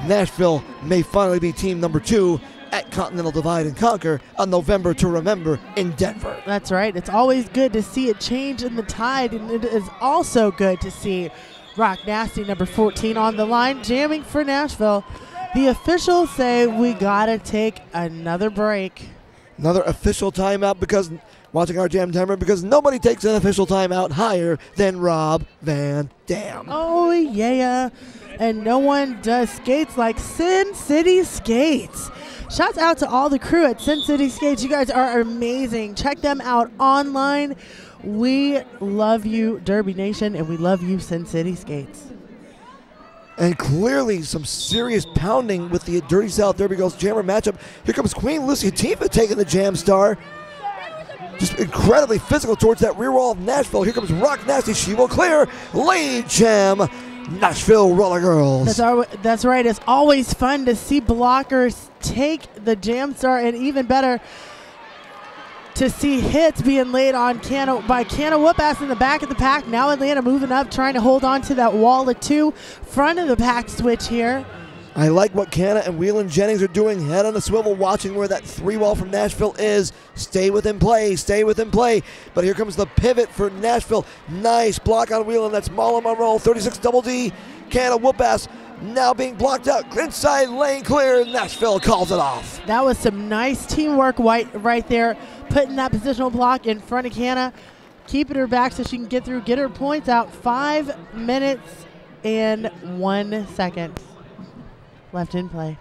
Nashville may finally be team number 2 at Continental Divide and Conquer on November to Remember in Denver. That's right. It's always good to see a change in the tide, and it is also good to see Rock Nasty, number 14, on the line, jamming for Nashville. The officials say we gotta take another break. Another official timeout, because watching our jam timer, because nobody takes an official timeout higher than Rob Van Dam. Oh, yeah. And no one does skates like Sin City Skates. Shouts out to all the crew at Sin City Skates. You guys are amazing. Check them out online. We love you, Derby Nation, and we love you, Sin City Skates. And clearly some serious pounding with the Dirty South Derby Girls jammer matchup. Here comes Queen Lucia Tifa taking the jam star. Just incredibly physical towards that rear wall of Nashville. Here comes Rock Nasty. She will clear. Lady jam, Nashville Roller Girls. That's right. It's always fun to see blockers take the jam star, and even better to see hits being laid on Canna Whoopass in the back of the pack. Now Atlanta moving up, trying to hold on to that wall of 2. Front of the pack switch here. I like what Canna and Wheelan Jennings are doing. Head on a swivel, watching where that 3 wall from Nashville is. Stay within play, stay within play. But here comes the pivot for Nashville. Nice block on Wheelan. That's Mullen Monroe, 36 Double D. Canna Whoopass now being blocked out. Inside lane clear. Nashville calls it off. That was some nice teamwork right there, putting that positional block in front of Canna, keeping her back so she can get through, get her points out. 5 minutes and 1 second. Left in play.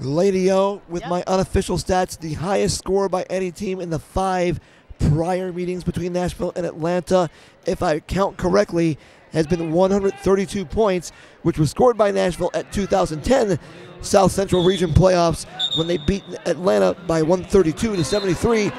Lady O, with my unofficial stats, the highest score by any team in the 5 prior meetings between Nashville and Atlanta, if I count correctly, has been 132 points, which was scored by Nashville at 2010 South Central Region Playoffs when they beat Atlanta by 132-73.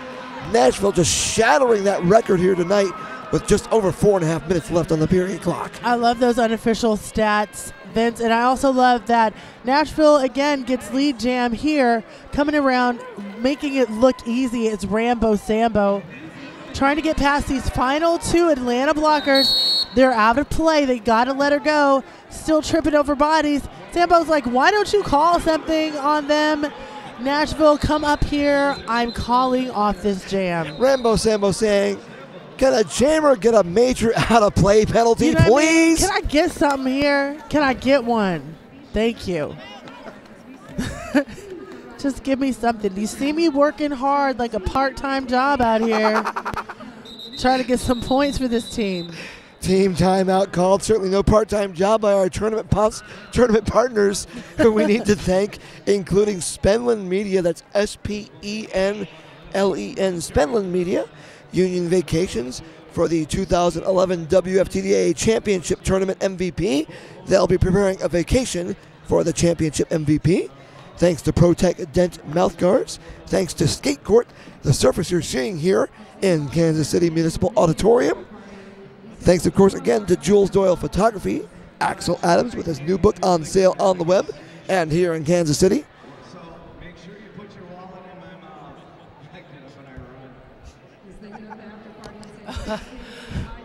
Nashville just shattering that record here tonight with just over 4.5 minutes left on the period clock. I love those unofficial stats, Vince, and I also love that Nashville again gets lead jam here, coming around, making it look easy. It's Rambo Sambo trying to get past these final two Atlanta blockers. They're out of play. They gotta let her go. Still tripping over bodies. Sambo's like, why don't you call something on them? Nashville, come up here. I'm calling off this jam. Rambo Sambo saying, can a jammer get a major out of play penalty, you know, please? I mean, can I get something here? Can I get one? Thank you. Just give me something. Do you see me working hard like a part-time job out here? Trying to get some points for this team. Team timeout called. Certainly no part-time job by our tournament pops, tournament partners who we need to thank, including Spenland Media. That's S-P-E-N-L-E-N, Spenland Media. Union Vacations for the 2011 WFTDA Championship Tournament MVP. They'll be preparing a vacation for the Championship MVP. Thanks to ProTech Dent Mouthguards. Thanks to Skate Court, the surface you're seeing here in Kansas City Municipal Auditorium. Thanks, of course, again to Jules Doyle Photography, Axel Adams with his new book on sale on the web and here in Kansas City.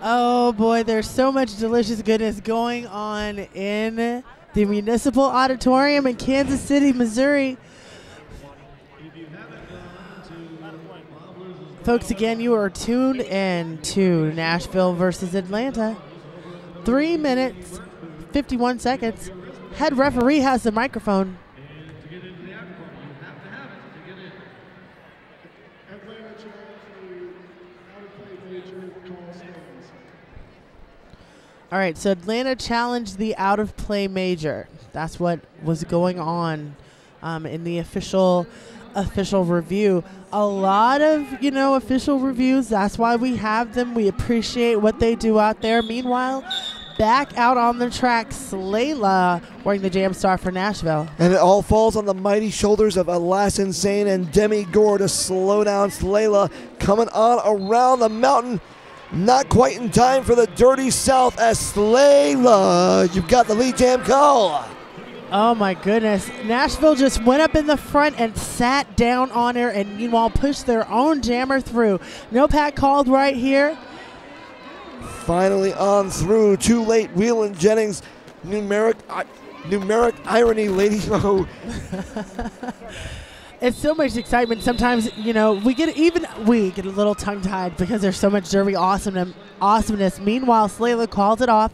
Oh boy, there's so much delicious goodness going on in the Municipal Auditorium in Kansas City, Missouri. Folks, again, you are tuned in to Nashville versus Atlanta. 3 minutes, 51 seconds. Head referee has the microphone. All right, so Atlanta challenged the out-of-play major. That's what was going on in the official review. A lot of, you know, official reviews. That's why we have them. We appreciate what they do out there. Meanwhile, back out on the track, Slayla wearing the jam star for Nashville. And it all falls on the mighty shoulders of Alas Insane and Jemmy Gore to slow down Slayla coming on around the mountain. Not quite in time for the Dirty South as Slayla, you've got the lead jam call. Oh my goodness. Nashville just went up in the front and sat down on her and meanwhile pushed their own jammer through. No pat called right here. Finally on through, too late. Wheelan Jennings, numeric irony lady. Oh. It's so much excitement. Sometimes, you know, we get a little tongue-tied because there's so much derby awesomeness. Meanwhile, Slayla calls it off.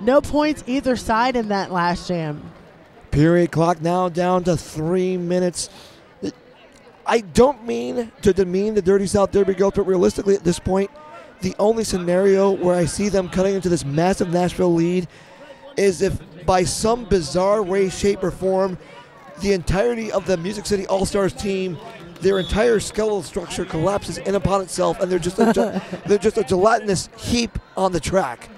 No points either side in that last jam. Period clock now down to 3 minutes. I don't mean to demean the Dirty South Derby Girls, but realistically at this point, the only scenario where I see them cutting into this massive Nashville lead is if by some bizarre way, shape, or form, the entirety of the Music City All-Stars team, their entire skeletal structure collapses in upon itself, and they're just a, they're just a gelatinous heap on the track.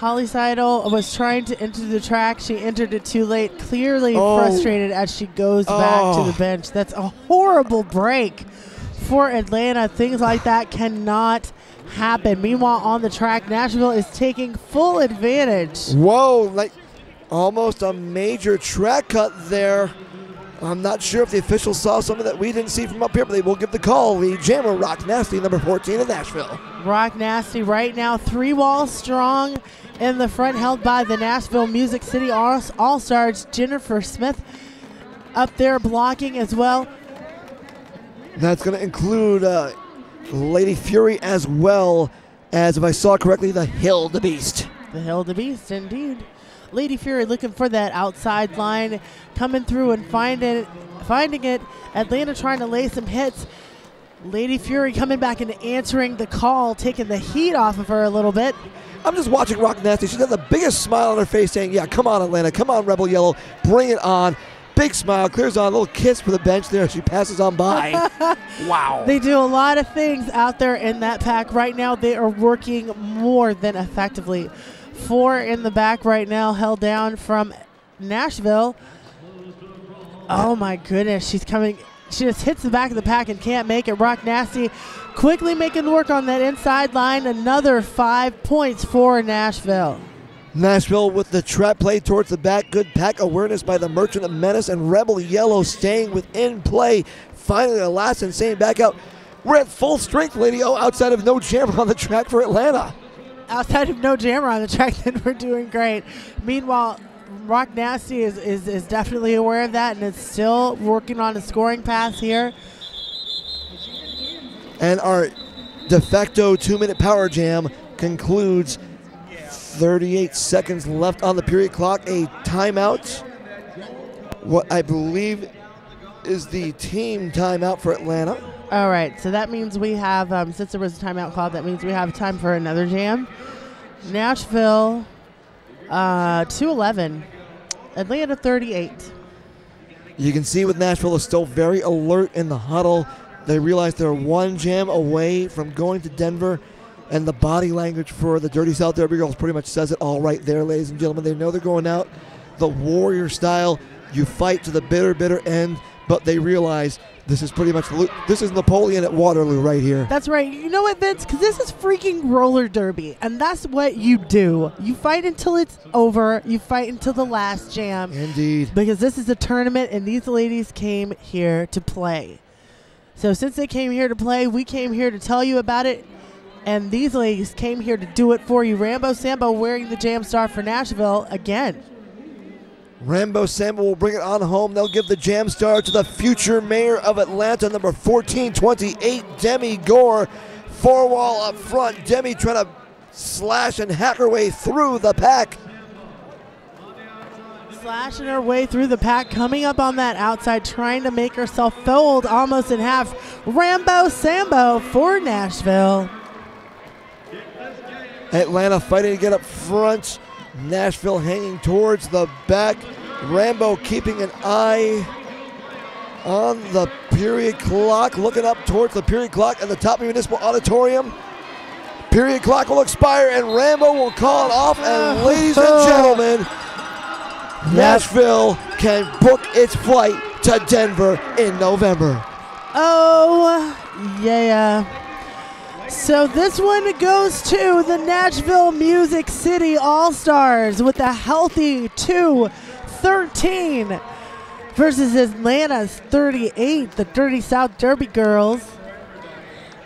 Holocidal was trying to enter the track. She entered it too late, clearly frustrated as she goes back to the bench. That's a horrible break for Atlanta. Things like that cannot happen. Meanwhile, on the track, Nashville is taking full advantage. Whoa, like... almost a major track cut there. I'm not sure if the officials saw something that we didn't see from up here, but they will give the call. The jammer, Rock Nasty, number 14 in Nashville. Rock Nasty right now, three walls strong in the front, held by the Nashville Music City All-Stars. Jennifer Smith up there blocking as well. That's going to include Lady Fury as well as, if I saw correctly, the Hill the Beast. The Hill the Beast, indeed. Lady Fury looking for that outside line, coming through and finding it. Atlanta trying to lay some hits. Lady Fury coming back and answering the call, taking the heat off of her a little bit. I'm just watching Rock Nasty. She's got the biggest smile on her face saying, yeah, come on, Atlanta. Come on, Rebel Yellow. Bring it on. Big smile, clears on, a little kiss for the bench there. She passes on by. Wow. They do a lot of things out there in that pack. Right now, they are working more than effectively. Four in the back right now, held down from Nashville. Oh my goodness, she's coming She just hits the back of the pack and can't make it. Rock Nasty quickly making work on that inside line. Another 5 points for Nashville. Nashville with the trap play towards the back. Good pack awareness by the Merchant of Menace and Rebel Yellow staying within play. Finally, Alas Insane back out. We're at full strength, Lady O, outside of No Jammer on the track for Atlanta. Outside of No Jammer on the track, then we're doing great. Meanwhile, Rock Nasty is definitely aware of that, and it's still working on a scoring pass here. And our de facto 2-minute power jam concludes. 38 seconds left on the period clock. A timeout. What I believe is the team timeout for Atlanta. All right, so that means we have, since there was a timeout called, that means we have time for another jam. Nashville 2-11, Atlanta 38. You can see with Nashville is still very alert in the huddle. They realize they're one jam away from going to Denver, and the body language for the Dirty South Derby Girls pretty much says it all right there, ladies and gentlemen. They know they're going out the warrior style. You fight to the bitter, bitter end, but they realize this is pretty much, this is Napoleon at Waterloo right here. That's right. You know what, Vince? Because this is freaking roller derby, and that's what you do. You fight until it's over. You fight until the last jam. Indeed. Because this is a tournament, and these ladies came here to play. So since they came here to play, we came here to tell you about it, and these ladies came here to do it for you. Rambo Sambo wearing the jam star for Nashville again. Rambo Sambo will bring it on home. They'll give the jam star to the future mayor of Atlanta, number 1428, Jemmy Gore. Four wall up front. Jemmy trying to slash and hack her way through the pack. Slashing her way through the pack, coming up on that outside, trying to make herself fold almost in half. Rambo Sambo for Nashville. Atlanta fighting to get up front. Nashville hanging towards the back. Rambo keeping an eye on the period clock, looking up towards the period clock at the top of Municipal Auditorium. Period clock will expire, and Rambo will call it off. And ladies and gentlemen, Nashville can book its flight to Denver in November. Oh, yeah. So this one goes to the Nashville Music City All Stars with a healthy 2-13 versus Atlanta's 38, the Dirty South Derby Girls.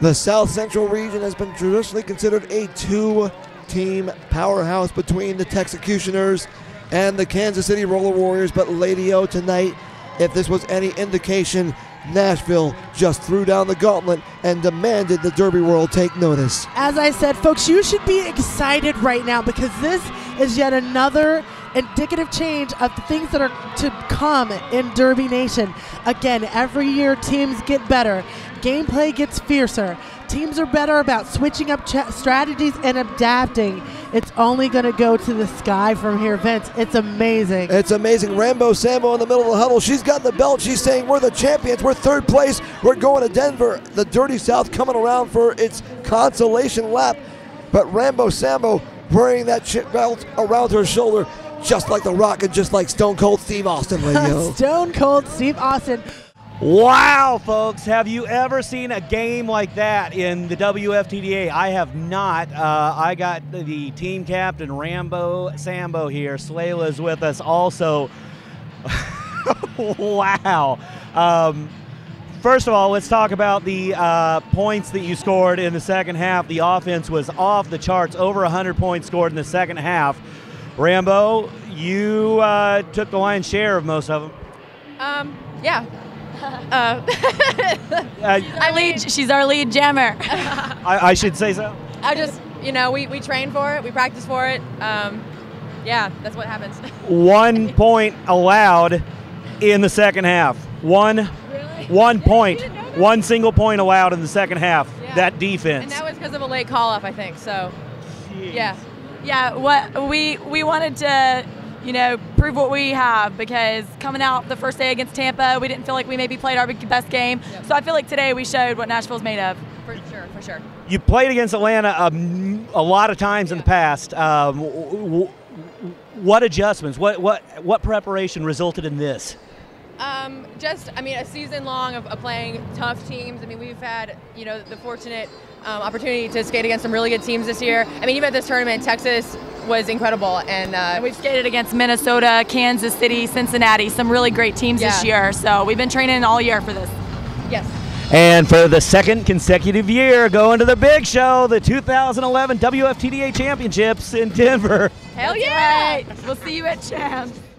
The South Central Region has been traditionally considered a two-team powerhouse between the Texecutioners and the Kansas City Roller Warriors, but Lady O tonight, if this was any indication, Nashville just threw down the gauntlet and demanded the Derby World take notice. As I said, folks, you should be excited right now because this is yet another indicative change of the things that are to come in Derby Nation. Again, every year teams get better. Gameplay gets fiercer. Teams are better about switching up strategies and adapting. It's only going to go to the sky from here, Vince. It's amazing. It's amazing. Rambo Sambo in the middle of the huddle. She's got the belt. She's saying, we're the champions. We're third place. We're going to Denver. The Dirty South coming around for its consolation lap. But Rambo Sambo wearing that belt around her shoulder, just like The Rock and just like Stone Cold Steve Austin. Stone Cold Steve Austin. Wow, folks, have you ever seen a game like that in the WFTDA? I have not. I got the team captain, Rambo Sambo, here. Slayla's with us also. Wow. First of all, let's talk about the points that you scored in the second half. The offense was off the charts, over 100 points scored in the second half. Rambo, you took the lion's share of most of them. Yeah. She's our lead jammer. I should say so. I just, you know, we train for it, we practice for it. Yeah, that's what happens. 1 point allowed in the second half. One single point allowed in the second half. Yeah. That defense. And that was because of a late call off, I think. So, jeez. Yeah, yeah. What we wanted to, you know, prove what we have, because coming out the first day against Tampa, we didn't feel like we maybe played our best game. Yep. So I feel like today we showed what Nashville's made of. For sure, for sure. You played against Atlanta a lot of times, yeah, in the past. What adjustments, what preparation resulted in this? A season long of playing tough teams. I mean, we've had, the fortunate opportunity to skate against some really good teams this year. I mean, even at this tournament, Texas was incredible. And we've skated against Minnesota, Kansas City, Cincinnati, some really great teams this year. So we've been training all year for this. Yes. And for the second consecutive year, going to the big show, the 2011 WFTDA Championships in Denver. Hell yeah! Right. We'll see you at Champs.